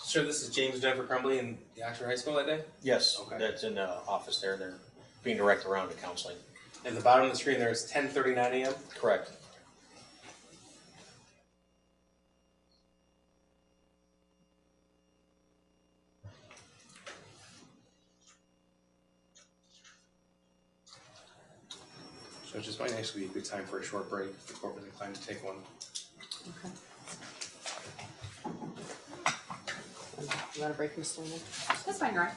So this is James and Jennifer Crumbley in the Oxford High School that day? Yes, okay. That's in the office there. They're being directed around to counseling. And the bottom of the screen there is 10:39 a.m.? Correct. So it just might actually be a good time for a short break if the court was inclined to take one. Okay. You want to break, Mr. Leonard? That's fine, right?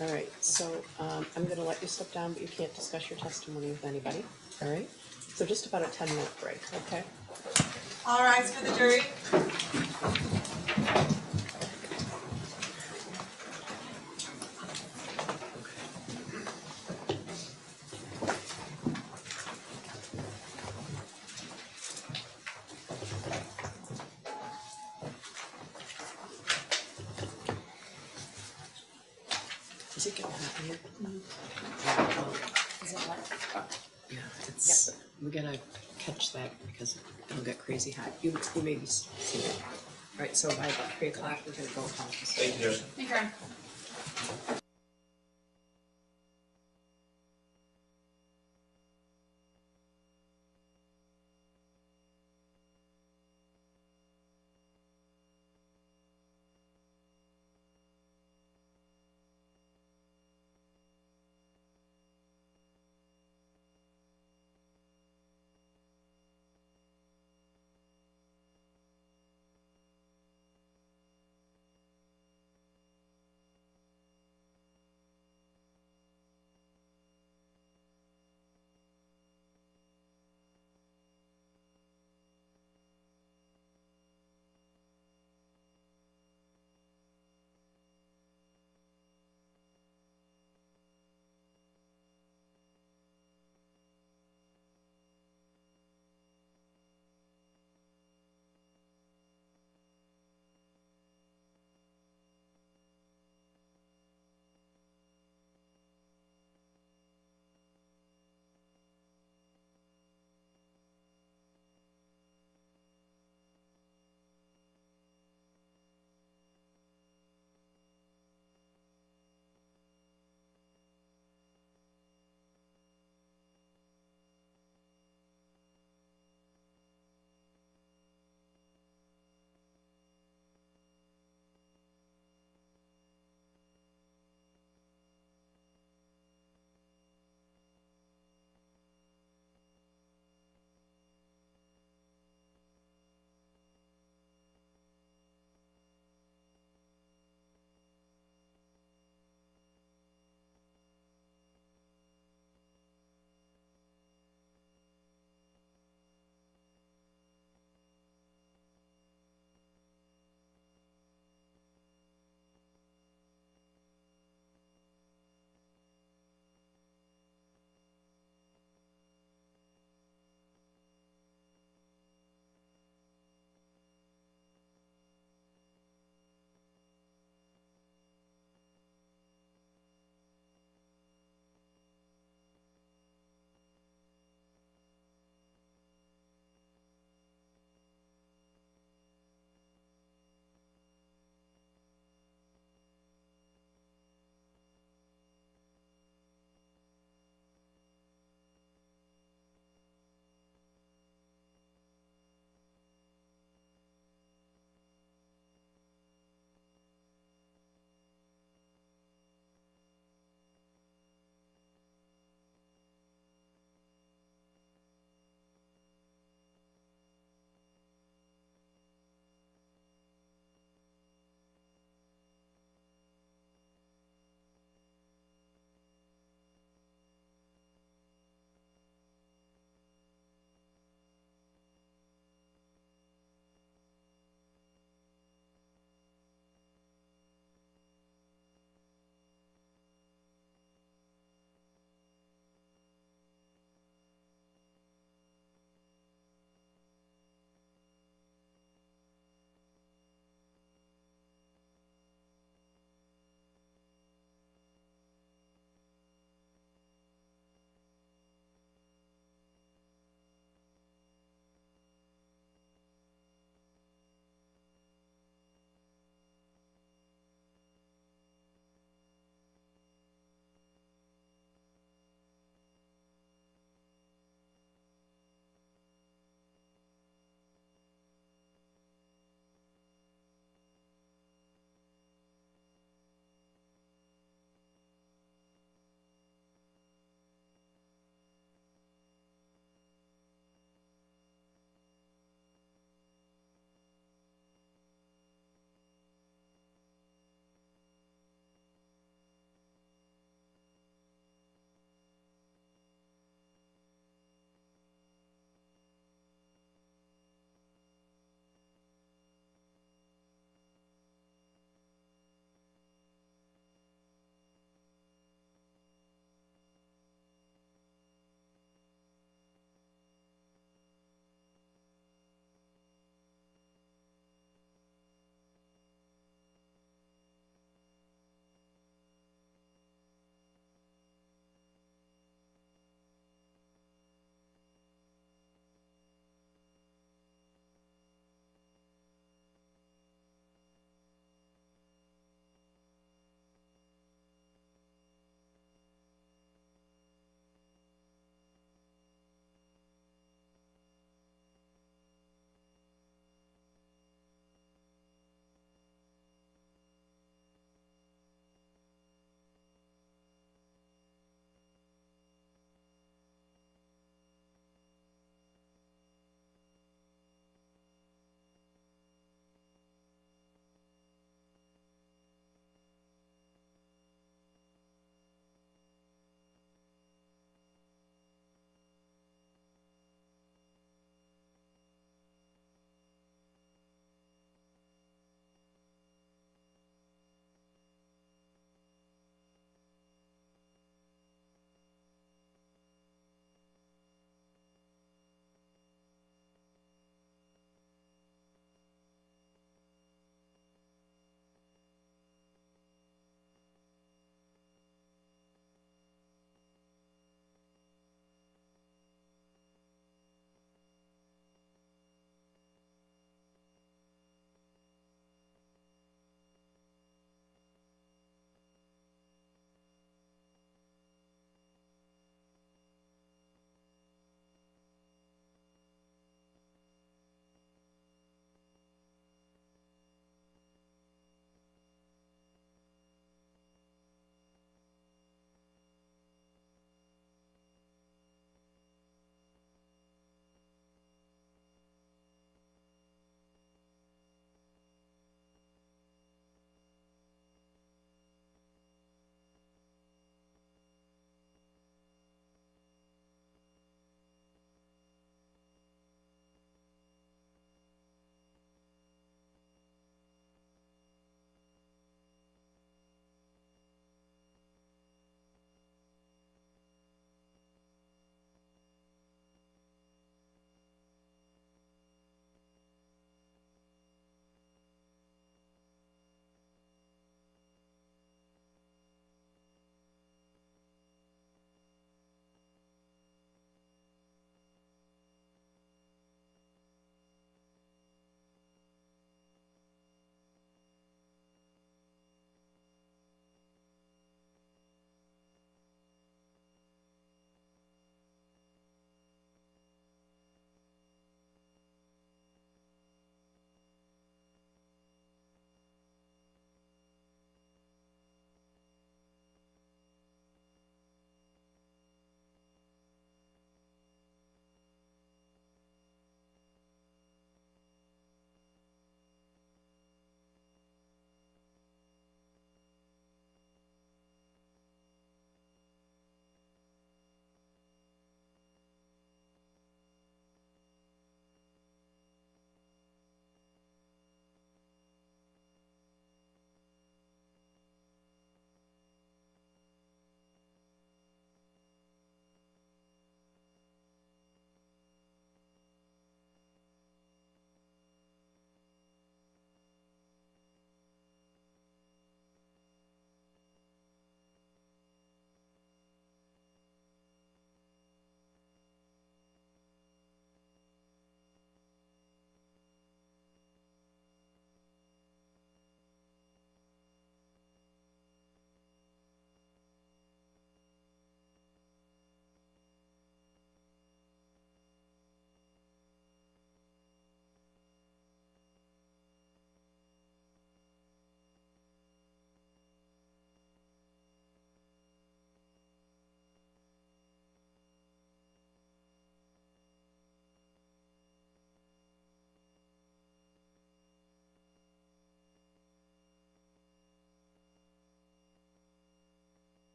All right, so I'm going to let you step down, but you can't discuss your testimony with anybody. All right? So just about a 10-minute break, okay? All rise for the jury. You may be seated. All right, so by 3 o'clock, we're going to go home. Thank you, Judge. Thank you, Ryan.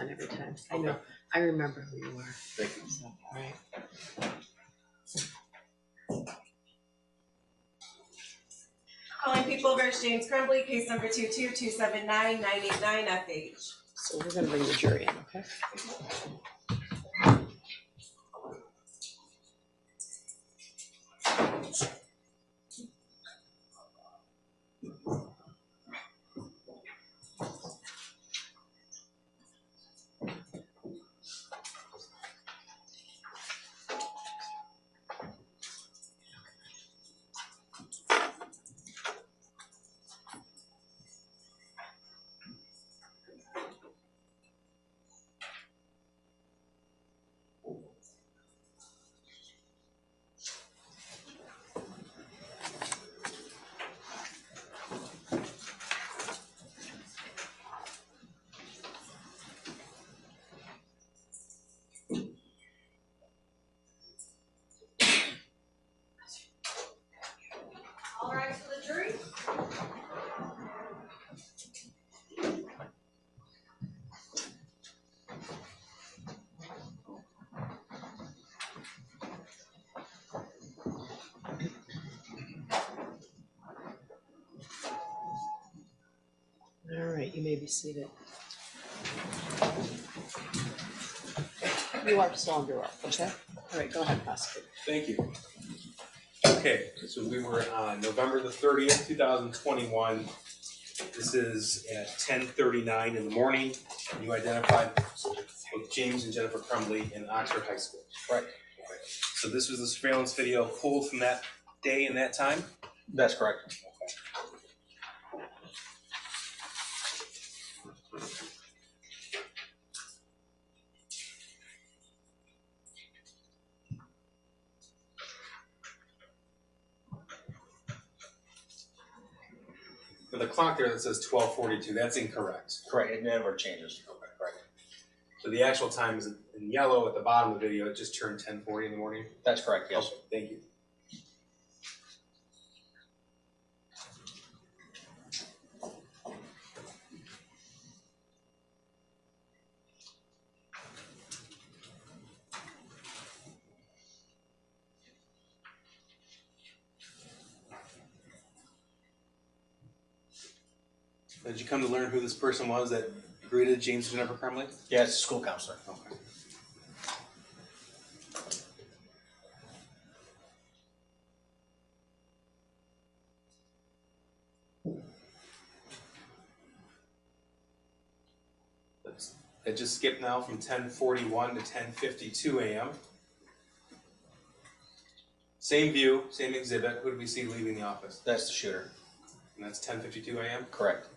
on every time. I know. I remember who you are. Thank you. So, all right. Calling people versus James Crumbley, case number 22279-989FH. So we're going to bring the jury in, okay? You may be seated. You are still under oath, okay? All right, go ahead, Prosecutor. Thank you. Okay, so we were on November the 30th, 2021. This is at 10:39 in the morning. You identified both James and Jennifer Crumbley in Oxford High School. Right. So this was the surveillance video pulled from that day and that time? That's correct. The clock there that says 12:42, that's incorrect. Correct, it never changes. Okay, right. So the actual time is in yellow at the bottom of the video. It just turned 10:40 in the morning. That's correct, yes. Okay, thank you. Did you come to learn who this person was that greeted James and Jennifer Crumbley? Yeah, it's a school counselor. Okay. I just skipped now from 10:41 to 10:52 a.m. Same view, same exhibit. Who did we see leaving the office? That's the shooter. And that's 10:52 a.m.? Correct.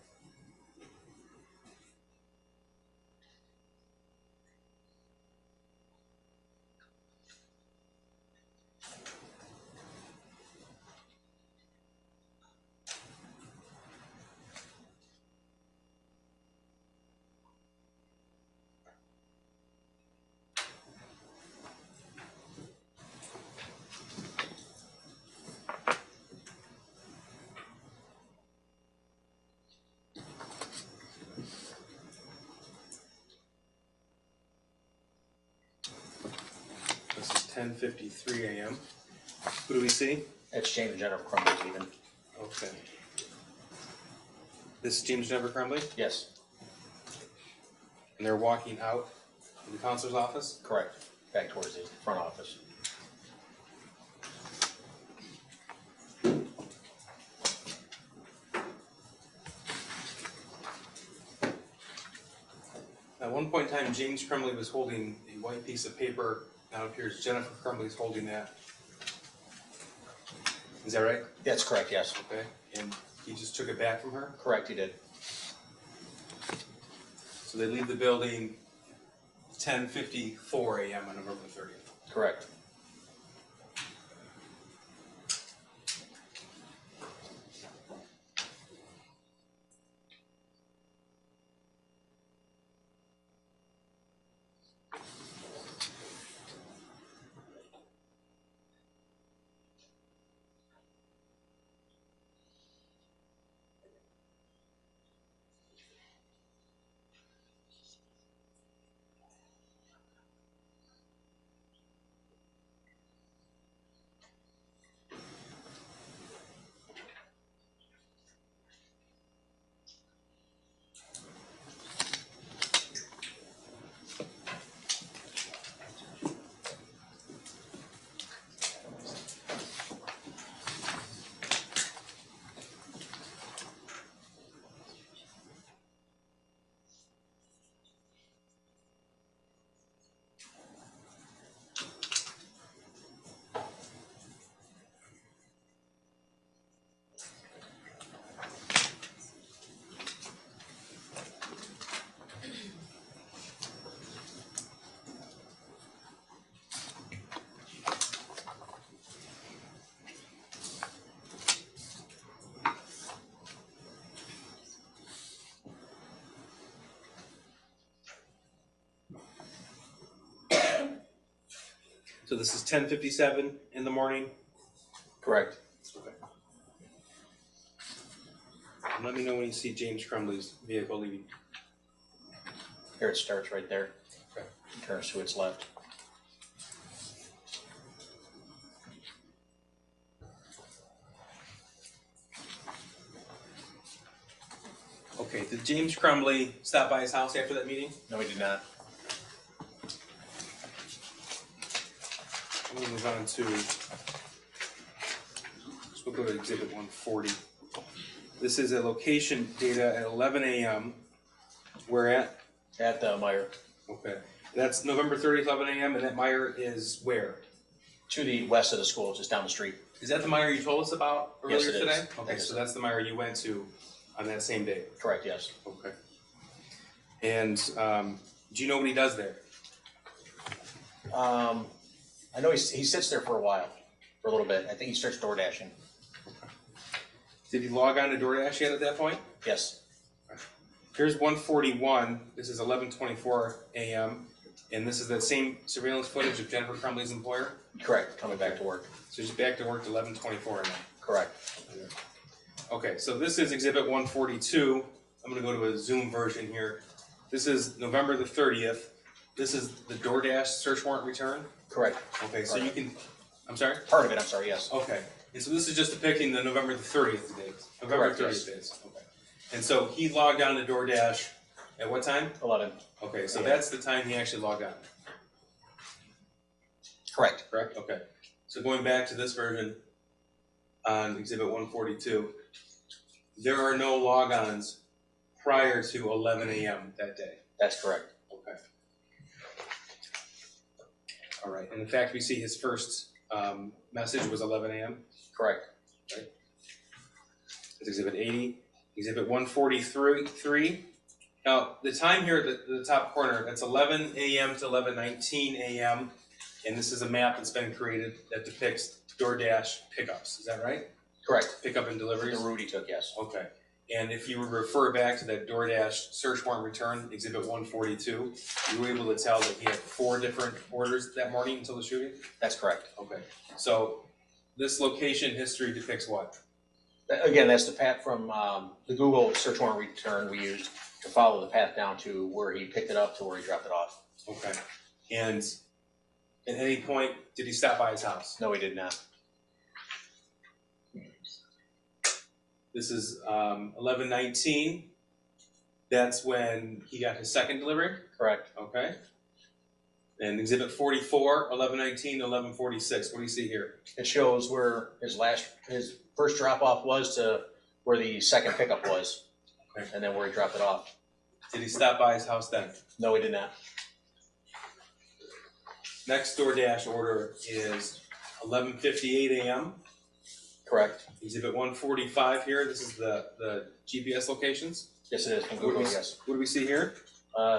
This is 10:53 a.m. Who do we see? That's James and Jennifer Crumbley, even. Okay. This is James and Jennifer Crumbley? Yes. And they're walking out of the counselor's office? Correct. Back towards the front office. At one point in time, James Crumbley was holding a white piece of paper. Now it appears Jennifer Crumbley's holding that. Is that right? That's correct, yes. Okay. And he just took it back from her? Correct, he did. So they leave the building 10:54 a.m. on November 30th. Correct. So this is 10:57 in the morning? Correct. Okay. And let me know when you see James Crumbley's vehicle leaving. Here it starts right there. Okay. Turns to its left. Okay, did James Crumbley stop by his house after that meeting? No, he did not. I'm gonna move on to, so we'll go to exhibit 140. This is a location data at 11 a.m. Where at? At the Meijer. Okay, that's November 30th, 11 a.m. and that Meijer is where? To the west of the school, just down the street. Is that the Meijer you told us about earlier today? Yes, it is. Okay, so that's the Meijer you went to on that same day? Correct, yes. Okay. And do you know what he does there? I know he sits there for a while, for a little bit. I think he starts DoorDashing. Did he log on to DoorDash yet at that point? Yes. Here's 141. This is 11:24 a.m. And this is that same surveillance footage of Jennifer Crumbley's employer? Correct, coming back to work. So she's back to work at 11:24 a.m. Correct. Okay, so this is exhibit 142. I'm going to go to a Zoom version here. This is November the 30th. This is the DoorDash search warrant return? Correct. Okay, so you can, I'm sorry? Part of it, I'm sorry, yes. Okay, and so this is just depicting the November the 30th date. November 30th dates. Okay. And so he logged on to DoorDash at what time? 11. Okay, so that's the time he actually logged on. Correct. Correct, okay. So going back to this version on exhibit 142, there are no log-ons prior to 11 a.m. that day. That's correct. Okay. All right. And in fact, we see his first message was 11 a.m. Correct. Right. That's exhibit 80. Exhibit 143. Now, the time here at the top corner, that's 11 a.m. to 11:19 a.m. And this is a map that's been created that depicts DoorDash pickups. Is that right? Correct. Pickup and deliveries? The route he took, yes. Okay. And if you would refer back to that DoorDash search warrant return, exhibit 142, you were able to tell that he had 4 different orders that morning until the shooting? That's correct. Okay. So this location history depicts what? Again, that's the path from the Google search warrant return we used to follow the path down to where he picked it up to where he dropped it off. Okay. And at any point, did he stop by his house? No, he did not. This is 11:19. That's when he got his second delivery? Correct. Okay. And exhibit 44, 11:19 to 11:46. What do you see here? It shows where his first drop off was to where the second pickup was. Okay. And then where he dropped it off. Did he stop by his house then? No, he did not. Next DoorDash order is 11:58 a.m. Correct. Exhibit 145 here. This is the GPS locations. Yes, it is. Google, yes. What do we see here?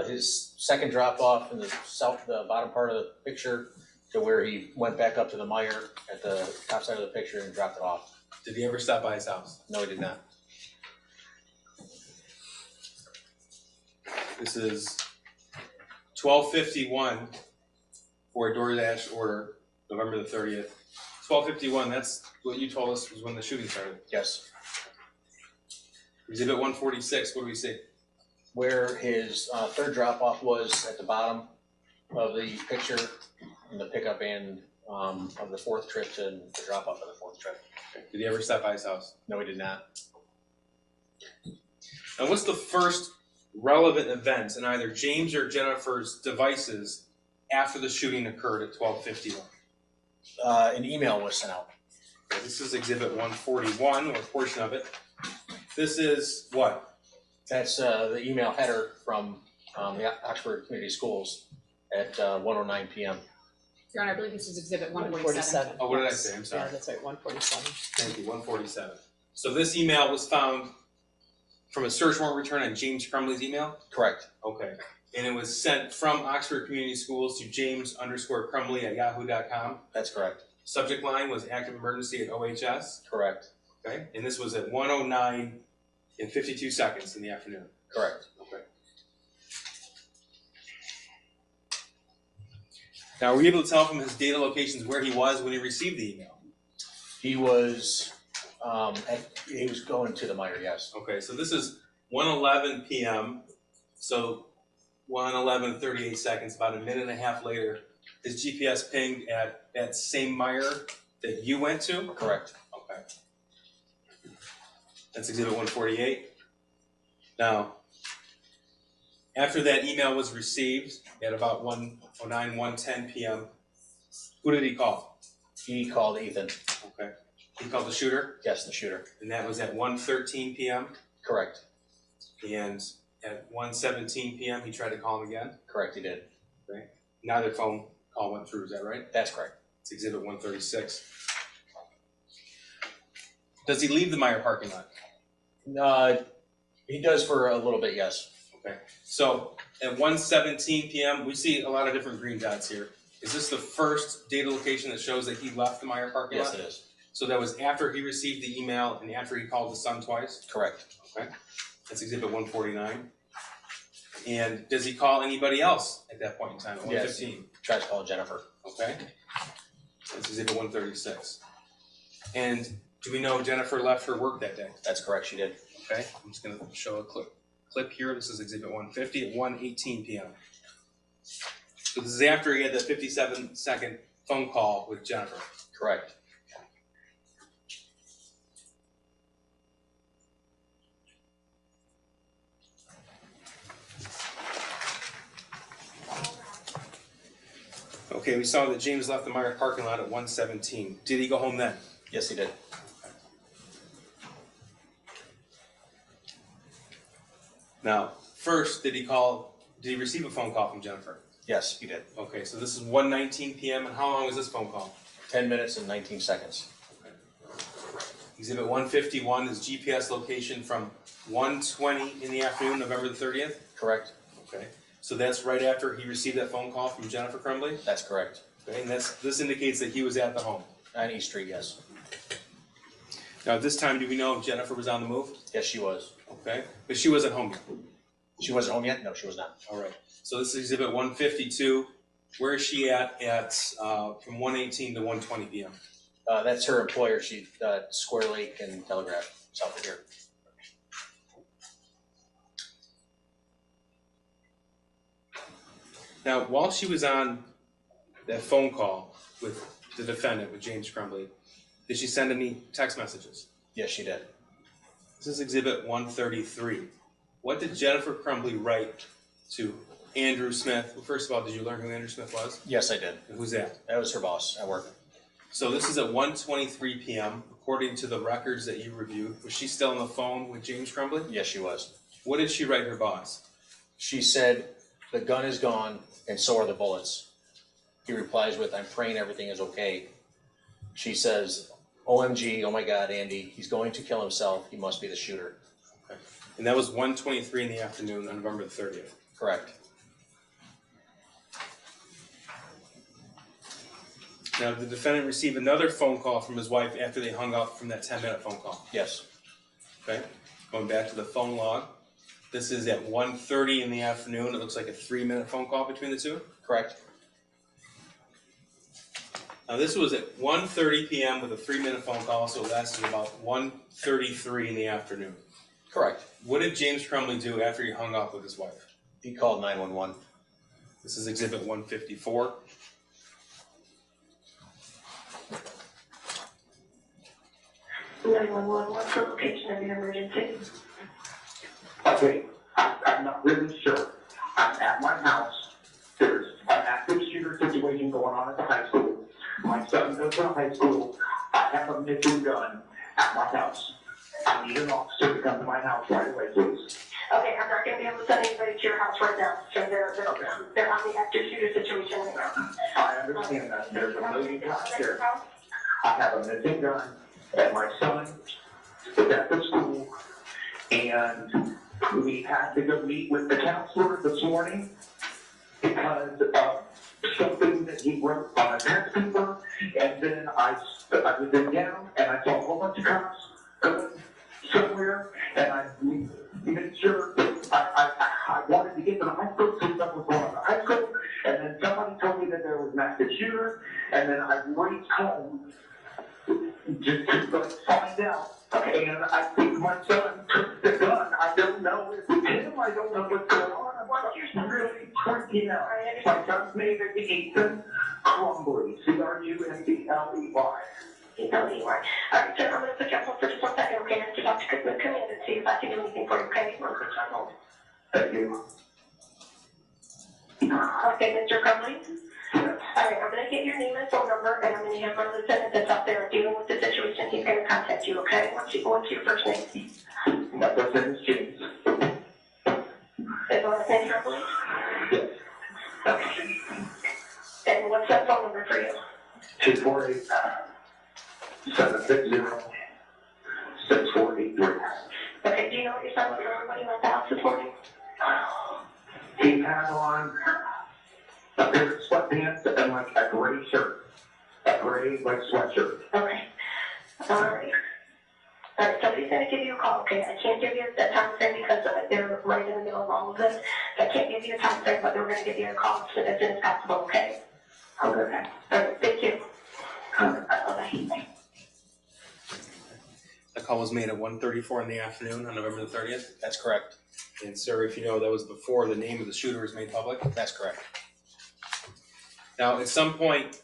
His second drop off in the south, the bottom part of the picture, to where he went back up to the Meijer at the top side of the picture and dropped it off. Did he ever stop by his house? No, he did not. This is 12:51 for a DoorDash order, November the 30th. 12:51, that's what you told us was when the shooting started. Yes. Exhibit 146, what do we see? Where his third drop-off was at the bottom of the picture, in the pickup and of the fourth trip and the drop-off of the fourth trip. Okay. Did he ever stop by his house? No, he did not. Now, what's the first relevant event in either James or Jennifer's devices after the shooting occurred at 12:51? An email was sent out. Okay, this is exhibit 141, or a portion of it. This is what? That's the email header from the Oxford Community Schools at 1:09 p.m. Your Honor, I believe this is exhibit 147. Oh, what did I say? I'm sorry. Yeah, that's right, 147. Thank you, 147. So this email was found from a search warrant return on James Crumbley's email? Correct. Okay. And it was sent from Oxford Community Schools to James_Crumbley@yahoo.com. That's correct. Subject line was active emergency at OHS. Correct. Okay. And this was at 1:09:52 in the afternoon. Correct. Okay. Now, were you able to tell from his data locations where he was when he received the email? He was, he was going to the Meijer, yes. Okay, so this is 1:11 p.m., so 1:11:38, about a minute and a half later, his GPS pinged at that same Meijer that you went to? Correct. Okay. That's Exhibit 148. Now, after that email was received at about 1:10 p.m., who did he call? He called Ethan. Okay. He called the shooter? Yes, the shooter. And that was at 1:13 p.m.? Correct. And at 1:17 p.m., he tried to call him again? Correct, he did. Okay. Neither phone call went through, is that right? That's correct. It's Exhibit 136. Does he leave the Meijer parking lot? He does for a little bit, yes. Okay. So at 1:17 p.m., we see a lot of different green dots here. Is this the first data location that shows that he left the Meijer parking lot? Yes, it is. So that was after he received the email and after he called his son twice? Correct. Okay. That's Exhibit 149. And does he call anybody else at that point in time? At 1:15? Yes, tries to call Jennifer. Okay. That's Exhibit 136. And do we know Jennifer left her work that day? That's correct, she did. Okay. I'm just going to show a clip here. This is Exhibit 150 at 1:18 p.m. So this is after he had that 57-second phone call with Jennifer. Correct. Okay, we saw that James left the Meijer parking lot at 1:17. Did he go home then? Yes, he did. Now, first, did he receive a phone call from Jennifer? Yes, he did. Okay, so this is 1:19 p.m. and how long was this phone call? 10 minutes and 19 seconds. Okay. Exhibit 151 is GPS location from 1:20 in the afternoon, November the 30th? Correct. Okay. So that's right after he received that phone call from Jennifer Crumbley? That's correct. Okay, and this indicates that he was at the home? On East Street, yes. Now, at this time, do we know if Jennifer was on the move? Yes, she was. Okay, but she wasn't home yet? She wasn't home yet? No, she was not. All right. So this is Exhibit 152. Where is she at from 1:18 to 1:20 p.m.? That's her employer. She's Square Lake and Telegraph, south of here. Now, while she was on that phone call with the defendant, with James Crumbley, did she send any text messages? Yes, she did. This is Exhibit 133. What did Jennifer Crumbley write to Andrew Smith? Well, first of all, did you learn who Andrew Smith was? Yes, I did. And who's that? That was her boss at work. So this is at 1:23 p.m., according to the records that you reviewed. Was she still on the phone with James Crumbley? Yes, she was. What did she write her boss? She said, "The gun is gone, and so are the bullets." He replies with, "I'm praying everything is okay." She says, "OMG, oh my God, Andy, he's going to kill himself. He must be the shooter." Okay. And that was 1:23 in the afternoon on November the 30th. Correct. Now, did the defendant receive another phone call from his wife after they hung up from that 10-minute phone call? Yes. Okay. Going back to the phone log. This is at 1:30 in the afternoon. It looks like a 3-minute phone call between the two? Correct. Now, this was at 1:30 p.m. with a 3-minute phone call, so it lasted about 1:33 in the afternoon. Correct. What did James Crumbley do after he hung up with his wife? He called 911. This is Exhibit 154. What's the location of your emergency? Okay, I'm not really sure. I'm at my house. There's an active shooter situation going on at the high school. My son goes to high school. I have a missing gun at my house. I need an officer to come to my house right away, please. Okay, I'm not going to be able to send anybody to your house right now. So they're on the active shooter situation right now. I understand that. There's a million cops here. I have a missing gun, and my son is at the school, and we had to go meet with the counselor this morning because of something that he wrote on a test paper, and then I was in down, and I saw a whole bunch of cops going somewhere, and I made sure I wanted to get to the high school, so stuff was going on the high school, and then somebody told me that there was mass computer, and then I went home just to find out. And I think my son took the gun. I don't know if it's him. I don't know what's going on. I'm really freaking out. My son's name is Ethan Crumbley. C-R-U-M-B-L-E-Y. All right, so I'm going to put you on hold for just 1 second, okay? I'm just going to talk to the command and see if I can do anything for you, okay? I'm going to put you on hold. Thank you. Okay, Mr. Crumbley? Yes. All right, I'm going to get your name and phone number, and I'm going to have my lieutenant that's out there dealing with the situation. He's going to contact you, okay? What's your first name? My first name is James. Is your last name Crumbley? Yes. Okay. And what's that phone number for you? 248-760-6483. Okay, do you know what your son was wearing when he left the house this morning? He had on a pair of sweatpants and like a gray shirt. A gray like sweatshirt. Okay. Alright. Alright, somebody's gonna give you a call, okay? I can't give you a time frame because they're right in the middle of all of this. I can't give you a time frame, but they're gonna give you a call as soon as possible, okay? Okay. Alright, thank you. Bye-bye. The call was made at 1:34 in the afternoon on November the 30th. That's correct. And sir, if you know, that was before the name of the shooter was made public. That's correct. Now, at some point,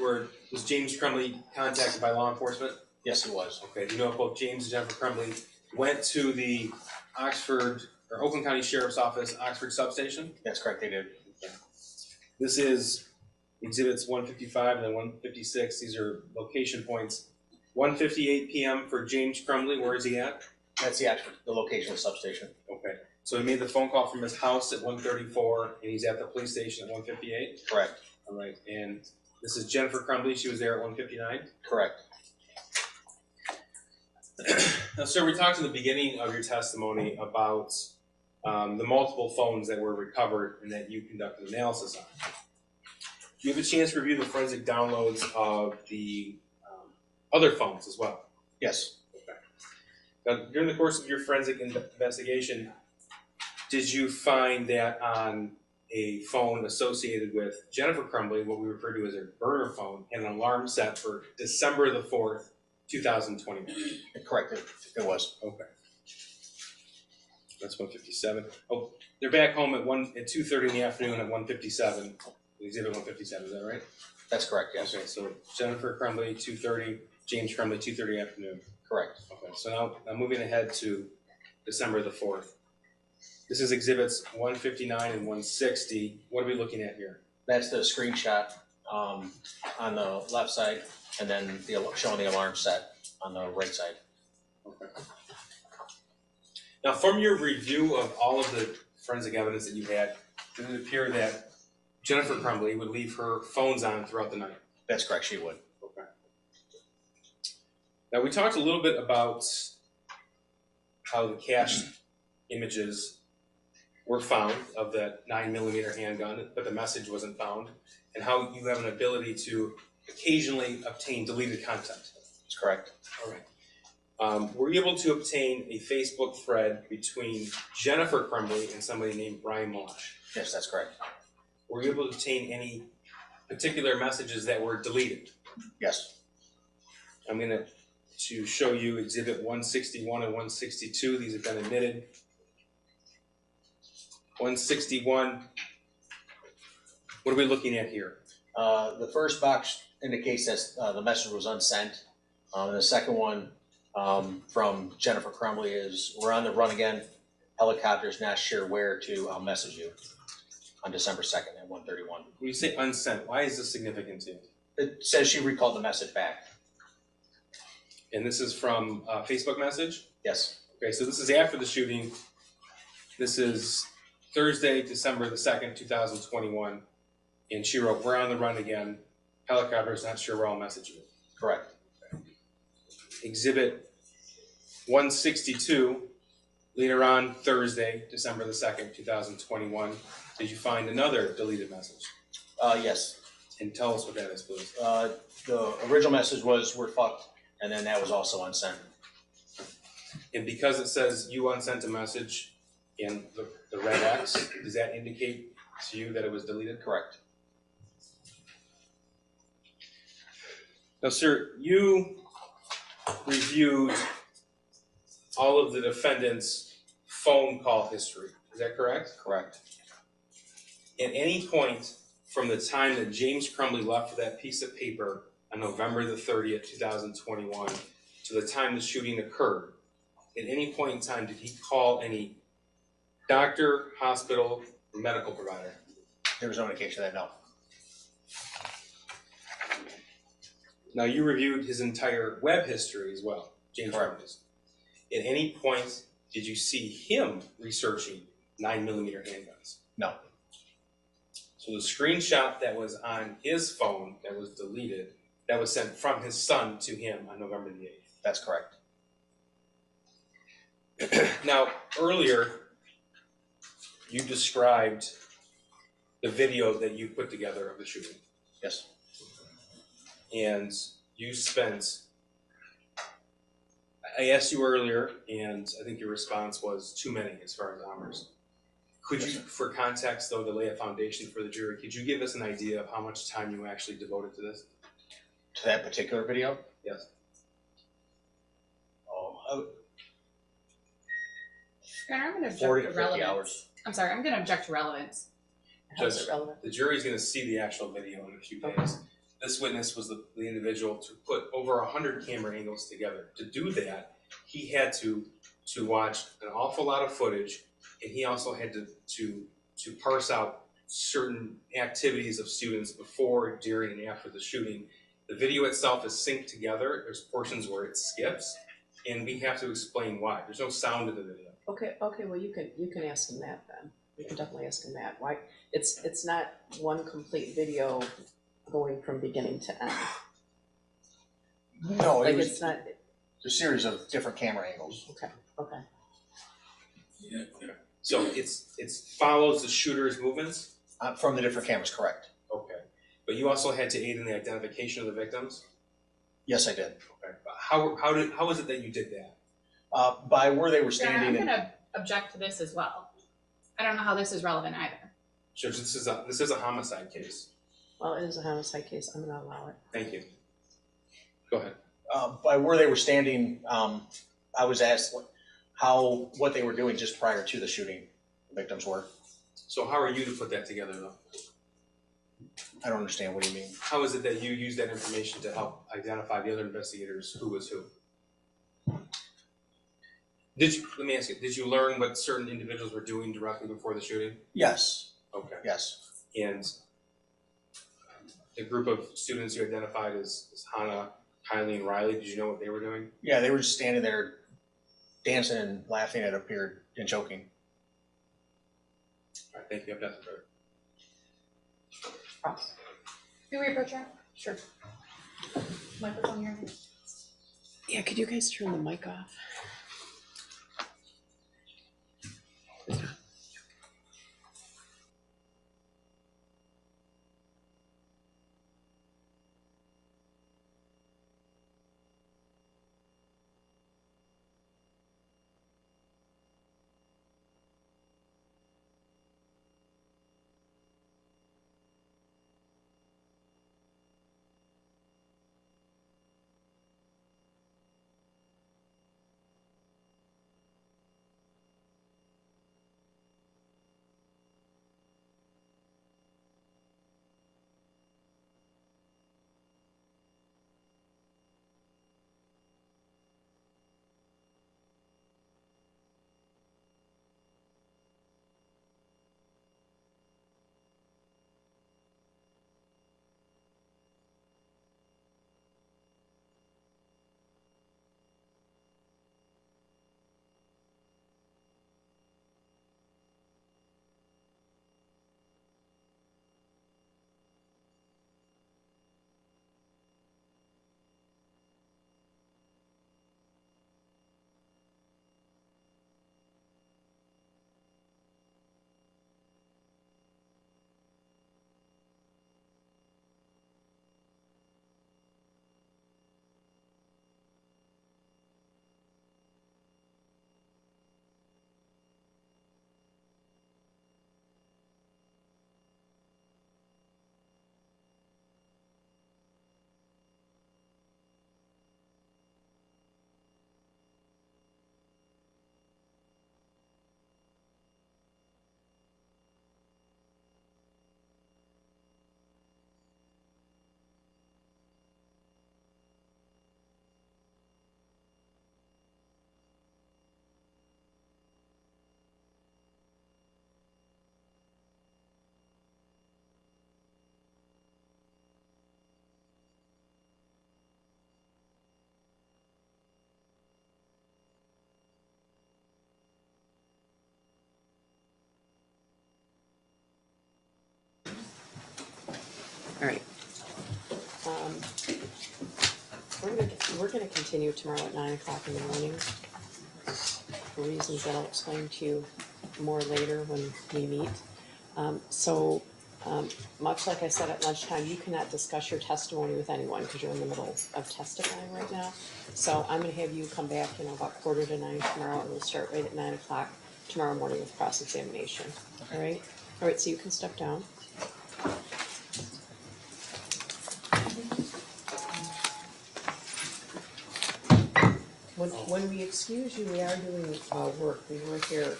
was James Crumbley contacted by law enforcement? Yes, he was. Okay. Do you know if both James and Jennifer Crumbley went to the Oxford or Oakland County Sheriff's Office, Oxford substation? That's correct. They did. Okay. This is exhibits 155 and then 156. These are location points. 1:58 p.m. for James Crumbley. Where is he at? That's the location of the substation. Okay. So he made the phone call from his house at 1:34, and he's at the police station at 1:58? Correct. All right. And this is Jennifer Crumbley. She was there at 1:59? Correct. Now, sir, we talked in the beginning of your testimony about the multiple phones that were recovered and that you conducted analysis on. Do you have a chance to review the forensic downloads of the other phones as well? Yes. Now, during the course of your forensic investigation, did you find that on a phone associated with Jennifer Crumbley, what we refer to as a burner phone, and an alarm set for December the 4th, 2021? Correct, it was. Okay. That's 1:57. Oh, they're back home at 2:30 in the afternoon at 1:57, exhibit 157, is that right? That's correct, yes. Okay, so Jennifer Crumbley, 2:30, James Crumbley, 2:30 afternoon. Correct. Okay, so now moving ahead to December the 4th. This is exhibits 159 and 160. What are we looking at here? That's the screenshot on the left side, and then showing the alarm set on the right side. Okay. Now, from your review of all of the forensic evidence that you had, did it appear that Jennifer Crumbley would leave her phones on throughout the night? That's correct, she would. Now, we talked a little bit about how the cache images were found of that 9mm handgun, but the message wasn't found, and how you have an ability to occasionally obtain deleted content. That's correct. All right. Were you able to obtain a Facebook thread between Jennifer Crumbley and somebody named Brian Malosh? Yes, that's correct. Were you able to obtain any particular messages that were deleted? Yes. I'm going to show you exhibit 161 and 162. These have been admitted. 161, what are we looking at here? The first box indicates that the message was unsent. The second one from Jennifer Crumbley is, "We're on the run again. Helicopters, not sure where to. I'll message you," on December 2nd at 1:31. When you say unsent, why is this significant to you? It says she recalled the message back. And this is from a Facebook message? Yes. Okay, so this is after the shooting. This is Thursday, December the 2nd, 2021. And she wrote, "We're on the run again. Helicopters, not sure where I'll message you." Correct. Okay. Exhibit 162, later on Thursday, December the 2nd, 2021. Did you find another deleted message? Yes. And tell us what that is, please. The original message was, "We're fucked." And then that was also unsent. And because it says you unsent a message in the red X, does that indicate to you that it was deleted? Correct. Now, sir, you reviewed all of the defendant's phone call history. Is that correct? Correct. At any point from the time that James Crumbley left for that piece of paper on November the 30th, 2021, to the time the shooting occurred, at any point in time, did he call any doctor, hospital, or medical provider? There was no indication of that, no. Now, you reviewed his entire web history as well, James Crumbley's. At any point, did you see him researching 9mm handguns? No. So the screenshot that was on his phone that was deleted, that was sent from his son to him on November the 8th. That's correct. Now, earlier, you described the video that you put together of the shooting. Yes. And you spent, I asked you earlier, and I think your response was too many as far as hours. Could you, for context though, to lay a foundation for the jury, could you give us an idea of how much time you actually devoted to this? To that particular video? Yes. Oh, I'm going to object to relevance. I'm sorry, I'm going to object to relevance. How is it relevant? The jury's going to see the actual video in a few days. This witness was the individual to put over 100 camera angles together. To do that, he had to watch an awful lot of footage, and he also had to parse out certain activities of students before, during, and after the shooting. The video itself is synced together. There's portions where it skips, and we have to explain why. There's no sound in the video. Okay, well you can ask him that then. You can definitely ask him that. Why it's not one complete video going from beginning to end. No, like it's not. It's a series of different camera angles. Okay. Yeah. So it follows the shooter's movements from the different cameras, correct? Okay. But you also had to aid in the identification of the victims. Yes, I did. Okay. How is it that you did that? By where they were standing. I'm going to object to this as well. I don't know how this is relevant either. Judge, this is a homicide case. Well, it is a homicide case. I'm going to allow it. Thank you. Go ahead. By where they were standing, I was asked what they were doing just prior to the shooting. The victims were. So how are you to put that together, though? I don't understand. What do you mean? How is it that you use that information to help identify the other investigators who was who? Let me ask you, did you learn what certain individuals were doing directly before the shooting? Yes. Okay. Yes. And the group of students you identified as Hannah, Kylie, and Riley, did you know what they were doing? Yeah, they were just standing there dancing and laughing, it appeared, and joking. All right, thank you. Can we approach her? Sure. Microphone here. Yeah, could you guys turn the mic off? All right. We're gonna continue tomorrow at 9 o'clock in the morning for reasons that I'll explain to you more later when we meet. Much like I said at lunchtime, you cannot discuss your testimony with anyone because you're in the middle of testifying right now. So I'm going to have you come back, you know, about 8:45 tomorrow, and we'll start right at 9 o'clock tomorrow morning with cross-examination. Okay. All right. All right. So you can step down. When we excuse you, we are doing work. We were here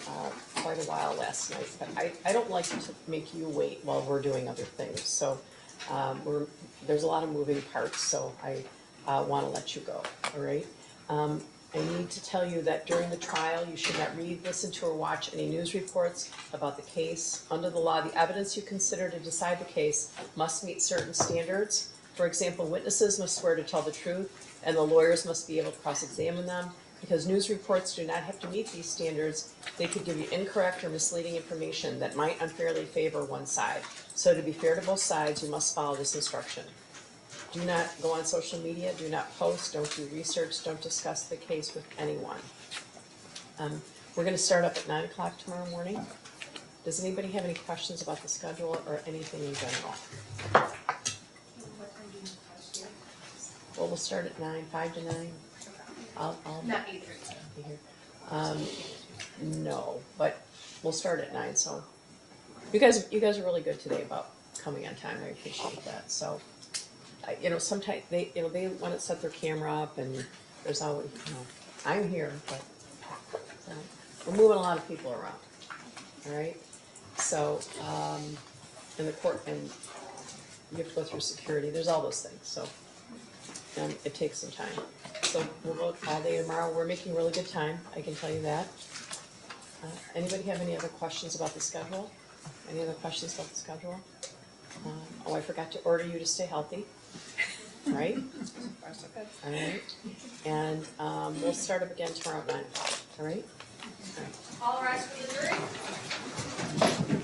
quite a while last night, but I don't like to make you wait while we're doing other things. So there's a lot of moving parts, so I want to let you go, all right? I need to tell you that during the trial, you should not read, listen to, or watch any news reports about the case. Under the law, the evidence you consider to decide the case must meet certain standards. For example, witnesses must swear to tell the truth, and the lawyers must be able to cross-examine them. Because news reports do not have to meet these standards, they could give you incorrect or misleading information that might unfairly favor one side. So to be fair to both sides, you must follow this instruction. Do not go on social media, do not post, don't do research, don't discuss the case with anyone. We're going to start up at 9 o'clock tomorrow morning. Does anybody have any questions about the schedule or anything in general? Well, we'll start at 9, 5 to 9. I'll not either. Be here. No, but we'll start at 9. So you guys are really good today about coming on time. I appreciate that. So, you know, sometimes they want to set their camera up, and there's always, you know, I'm here, but so we're moving a lot of people around. All right. So, in the court, and you have to go through security. There's all those things. So. It takes some time. So we'll vote all day tomorrow. We're making really good time, I can tell you that. Anybody have any other questions about the schedule? Any other questions about the schedule? I forgot to order you to stay healthy. Right? All right. And we'll start up again tomorrow at 9 o'clock. All right? All rise for the jury.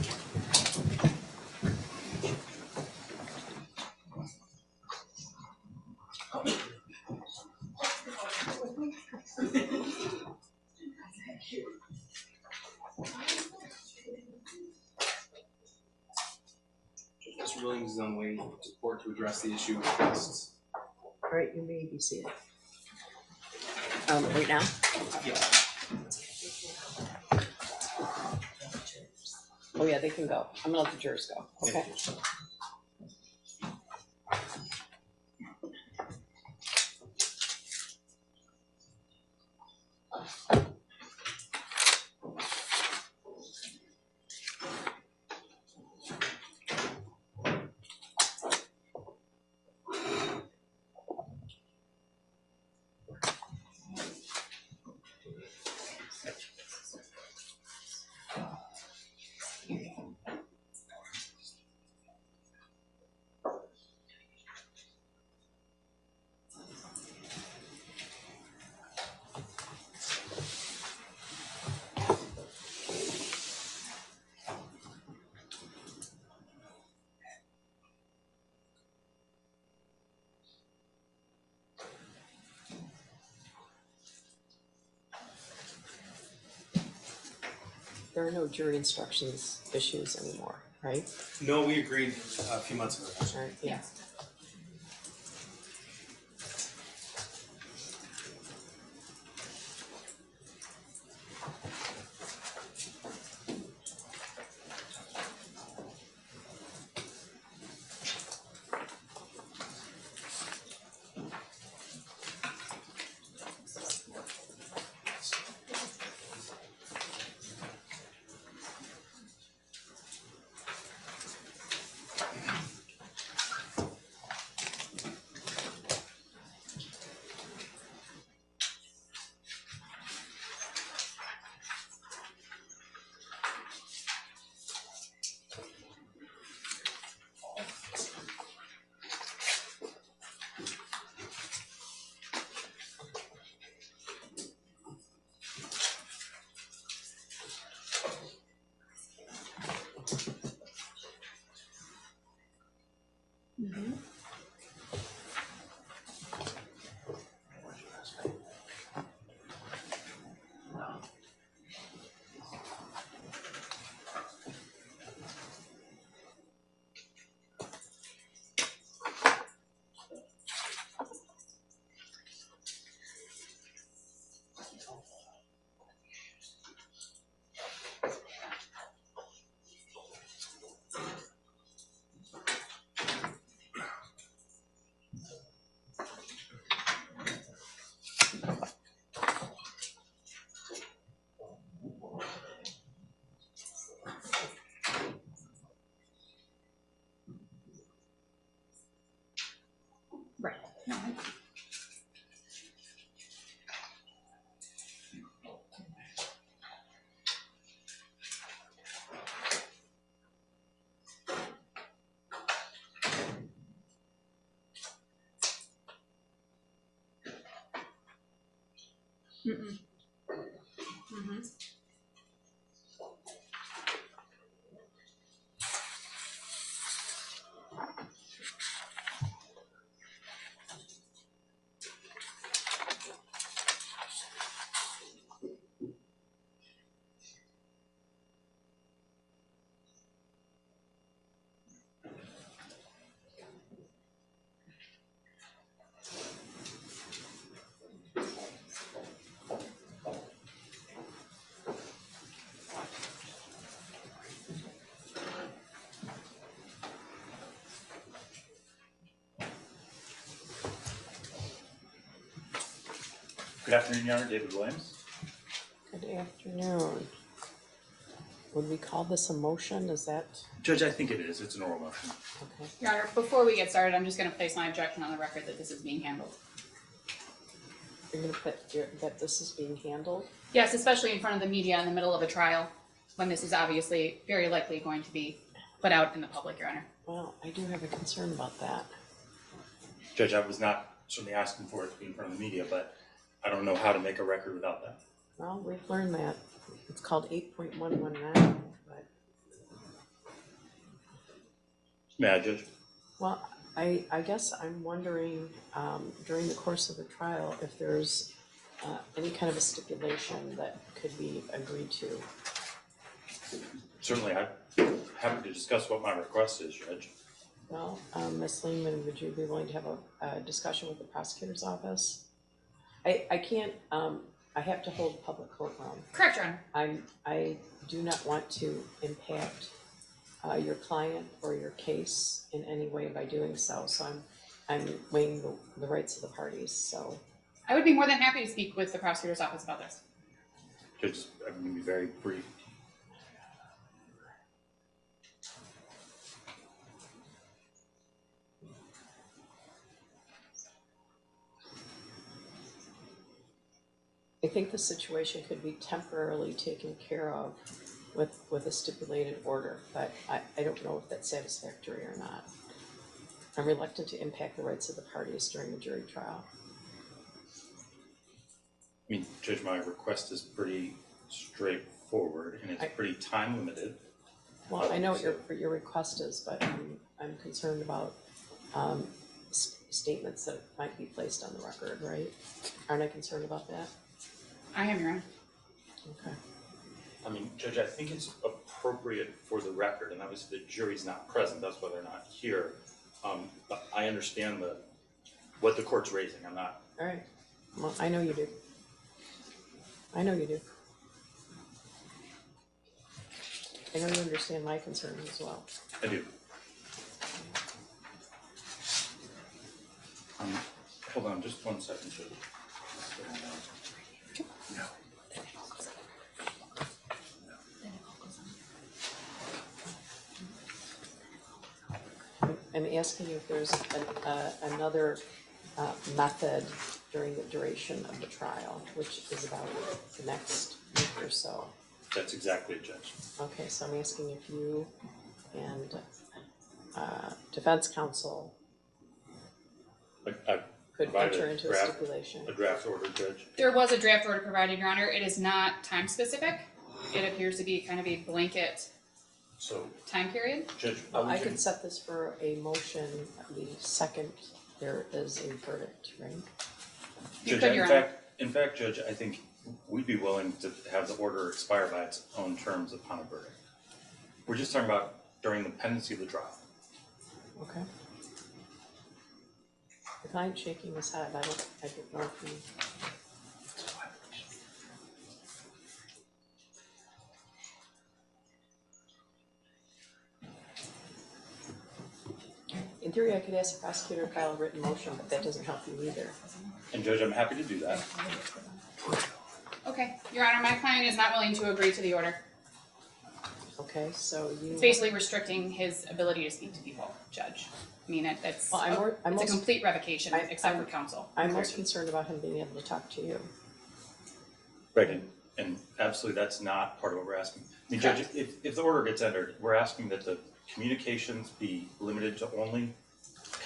Judge Williams is on way to court to address the issue of requests. All right, you may be seated. Right now? Yeah. Oh yeah, they can go. I'm gonna let the jurors go. Okay. Yeah. There are no jury instructions issues anymore, right? No, we agreed a few months ago. Right, yeah. Mm-mm. Mm-hmm. Good afternoon, Your Honor. David Williams. Good afternoon. Would we call this a motion? Is that? Judge, I think it is. It's an oral motion. Okay. Your Honor, before we get started, I'm just going to place my objection on the record that this is being handled. You're going to put that this is being handled? Yes, especially in front of the media in the middle of a trial, when this is obviously very likely going to be put out in the public, Your Honor. Well, I do have a concern about that. Judge, I was not certainly asking for it to be in front of the media, but I don't know how to make a record without that. Well, we've learned that. It's called 8.119. But... May I, Judge? Well, I guess I'm wondering during the course of the trial if there's any kind of a stipulation that could be agreed to. Certainly, I'm happy to discuss what my request is, Judge. Well, Ms. Lehman, would you be willing to have a discussion with the prosecutor's office? I can't, I have to hold public courtroom. Correct, Your Honor. I do not want to impact your client or your case in any way by doing so. So I'm weighing the rights of the parties, so. I would be more than happy to speak with the prosecutor's office about this. Judge, I'm going to be very brief. I think the situation could be temporarily taken care of with a stipulated order, but I don't know if that's satisfactory or not. I'm reluctant to impact the rights of the parties during a jury trial. I mean, Judge, my request is pretty straightforward, and it's pretty time limited. Well, I know what your request is, but I'm concerned about statements that might be placed on the record, right? Aren't I concerned about that? I am, Your Honor. Okay. I mean, Judge, I think it's appropriate for the record, and obviously the jury's not present. That's why they're not here. But I understand what the court's raising. I'm not. All right. Well, I know you do. I know you do. I know you understand my concerns as well. I do. Hold on just one second, Judge. No. I'm asking you if there's another method during the duration of the trial, which is about the next week or so. That's exactly it, Judge. Okay, so I'm asking if you and defense counsel could enter into a stipulation. A draft order, Judge? There was a draft order provided, Your Honor. It is not time specific. It appears to be kind of a blanket time period. Judge, well, I could set this for a motion the second there is a verdict, right? Judge, in fact, Judge, I think we'd be willing to have the order expire by its own terms upon a verdict. We're just talking about during the pendency of the trial. Okay. The client's shaking his head. I don't know if he... In theory, I could ask the prosecutor to file a written motion, but that doesn't help you either. And Judge, I'm happy to do that. Okay, Your Honor, my client is not willing to agree to the order. Okay, so you... It's basically restricting his ability to speak to people, Judge. I mean, it's a complete revocation, except for counsel. I'm most concerned about him being able to talk to you. Right, and absolutely, that's not part of what we're asking. I mean, Judge, if the order gets entered, we're asking that the communications be limited to only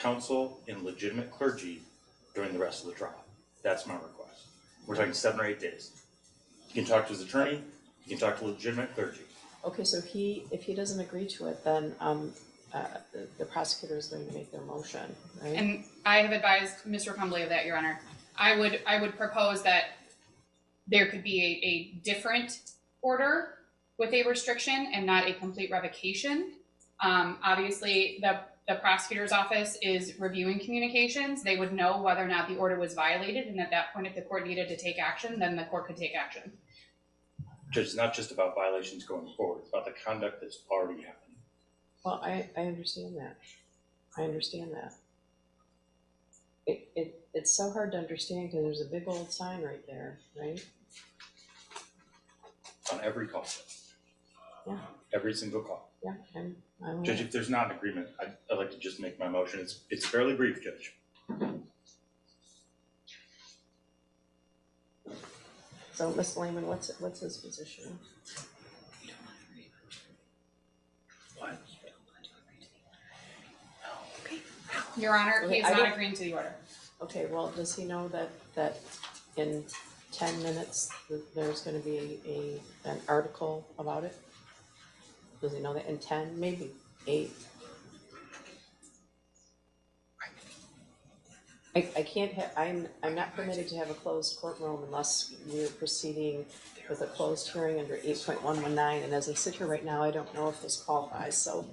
counsel and legitimate clergy during the rest of the trial. That's my request. We're talking 7 or 8 days. He can talk to his attorney, he can talk to legitimate clergy. Okay, so he, if he doesn't agree to it, then the prosecutor is going to make their motion, right? And I have advised Mr. Crumbley of that, Your Honor. I would propose that there could be a different order with a restriction and not a complete revocation. Obviously, the prosecutor's office is reviewing communications. They would know whether or not the order was violated, and at that point, if the court needed to take action, then the court could take action. Judge, it's not just about violations going forward, it's about the conduct that's already happened. Well, I understand that. I understand that. It's so hard to understand because there's a big old sign right there, right? On every call. Yeah. Every single call. Yeah. I'm Judge, right. If there's not an agreement, I'd like to just make my motion. It's fairly brief, Judge. So, Ms. Lehman, what's his position? You don't want to agree. What? You don't want to agree to the order. Okay. Your Honor, he's not agreeing to the order. Okay, well, does he know that in 10 minutes there's going to be an article about it? Does he know that in 10, maybe 8? I can't have, I'm not permitted to have a closed courtroom unless we're proceeding with a closed hearing under 8.119, and as I sit here right now, I don't know if this qualifies, so.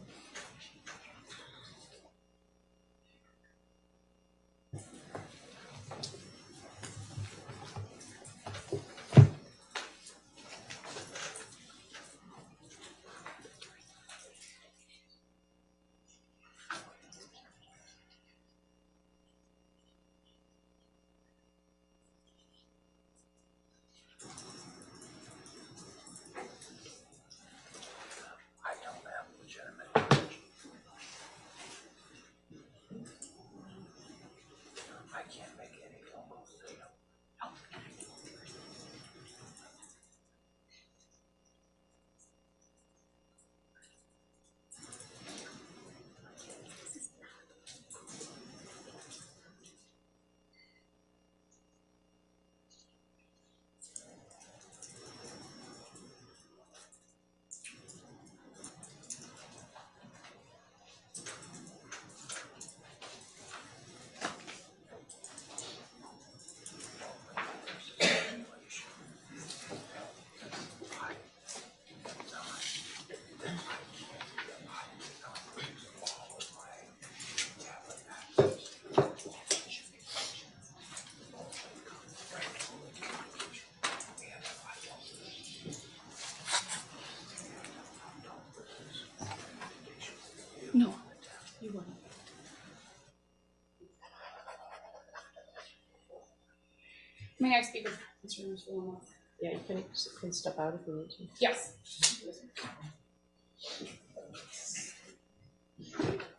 May I speak with Mr. Luer? Yeah, you can step out if you need to. Yes. Do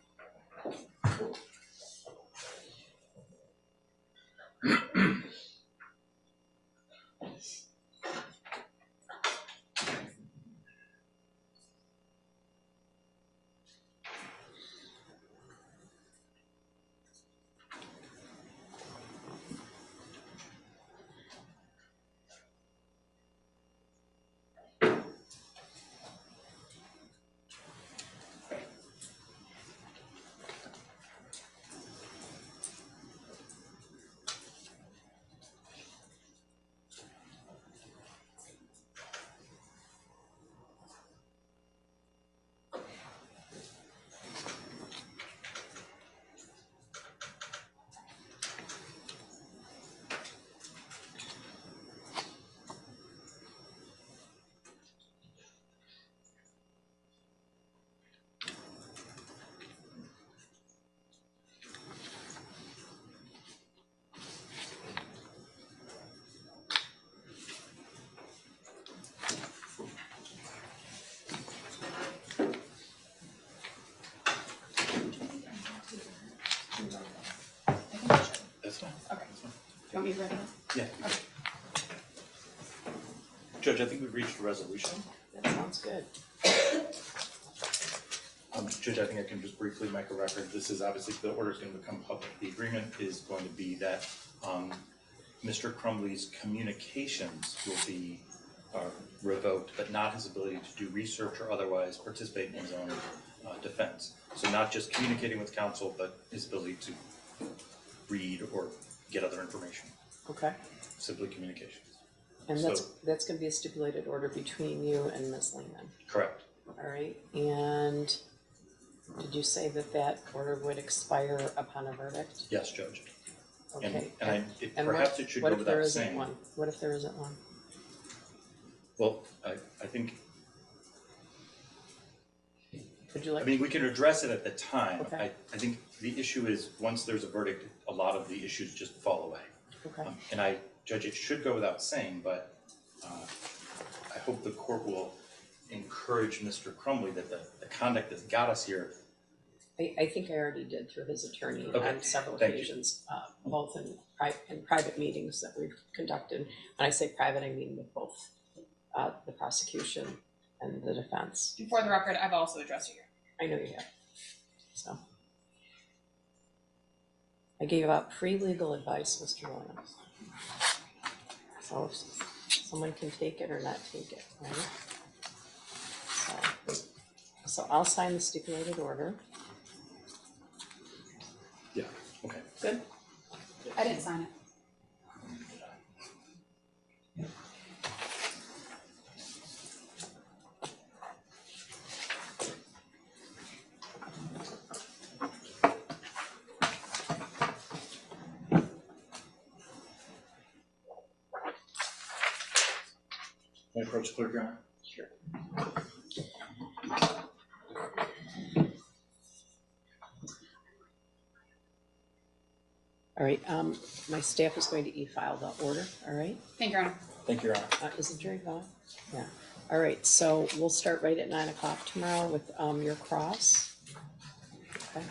you want me to read it? Yeah. Okay. Judge, I think we've reached a resolution. That sounds good. Judge, I think I can just briefly make a record. This is obviously the order is going to become public. The agreement is going to be that Mr. Crumbley's communications will be revoked, but not his ability to do research or otherwise participate in his own defense. So not just communicating with counsel, but his ability to read or get other information. Okay. Simply communications. And so, that's going to be a stipulated order between you and Ms. Lehman. Correct. All right. And did you say that that order would expire upon a verdict? Yes, Judge. Okay. And perhaps it should go without saying. What if there isn't one? Well, I think. Would you like? I mean, we can address it at the time. Okay. I think the issue is once there's a verdict, a lot of the issues just fall away. Okay. And I, Judge, it should go without saying, but I hope the court will encourage Mr. Crumbley that the conduct that's got us here. I think I already did through his attorney on several occasions, both in private meetings that we've conducted. When I say private, I mean with both the prosecution and the defense. And for the record, I've also addressed you here. I know you have. So I gave out free legal advice, Mr. Williams. So someone can take it or not take it, right? So I'll sign the stipulated order. Yeah, okay. Good. I didn't sign it. Can I approach clerk, Your Honor? Sure. All right, my staff is going to e-file the order, all right? Thank you, Your Honor. Thank you, Your Honor. Is the jury gone? Yeah. All right, so we'll start right at 9 o'clock tomorrow with your cross. Okay.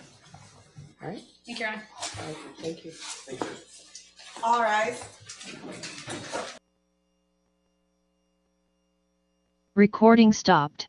All right. Thank you, Your Honor. All right, thank you. Thank you. All right. Recording stopped.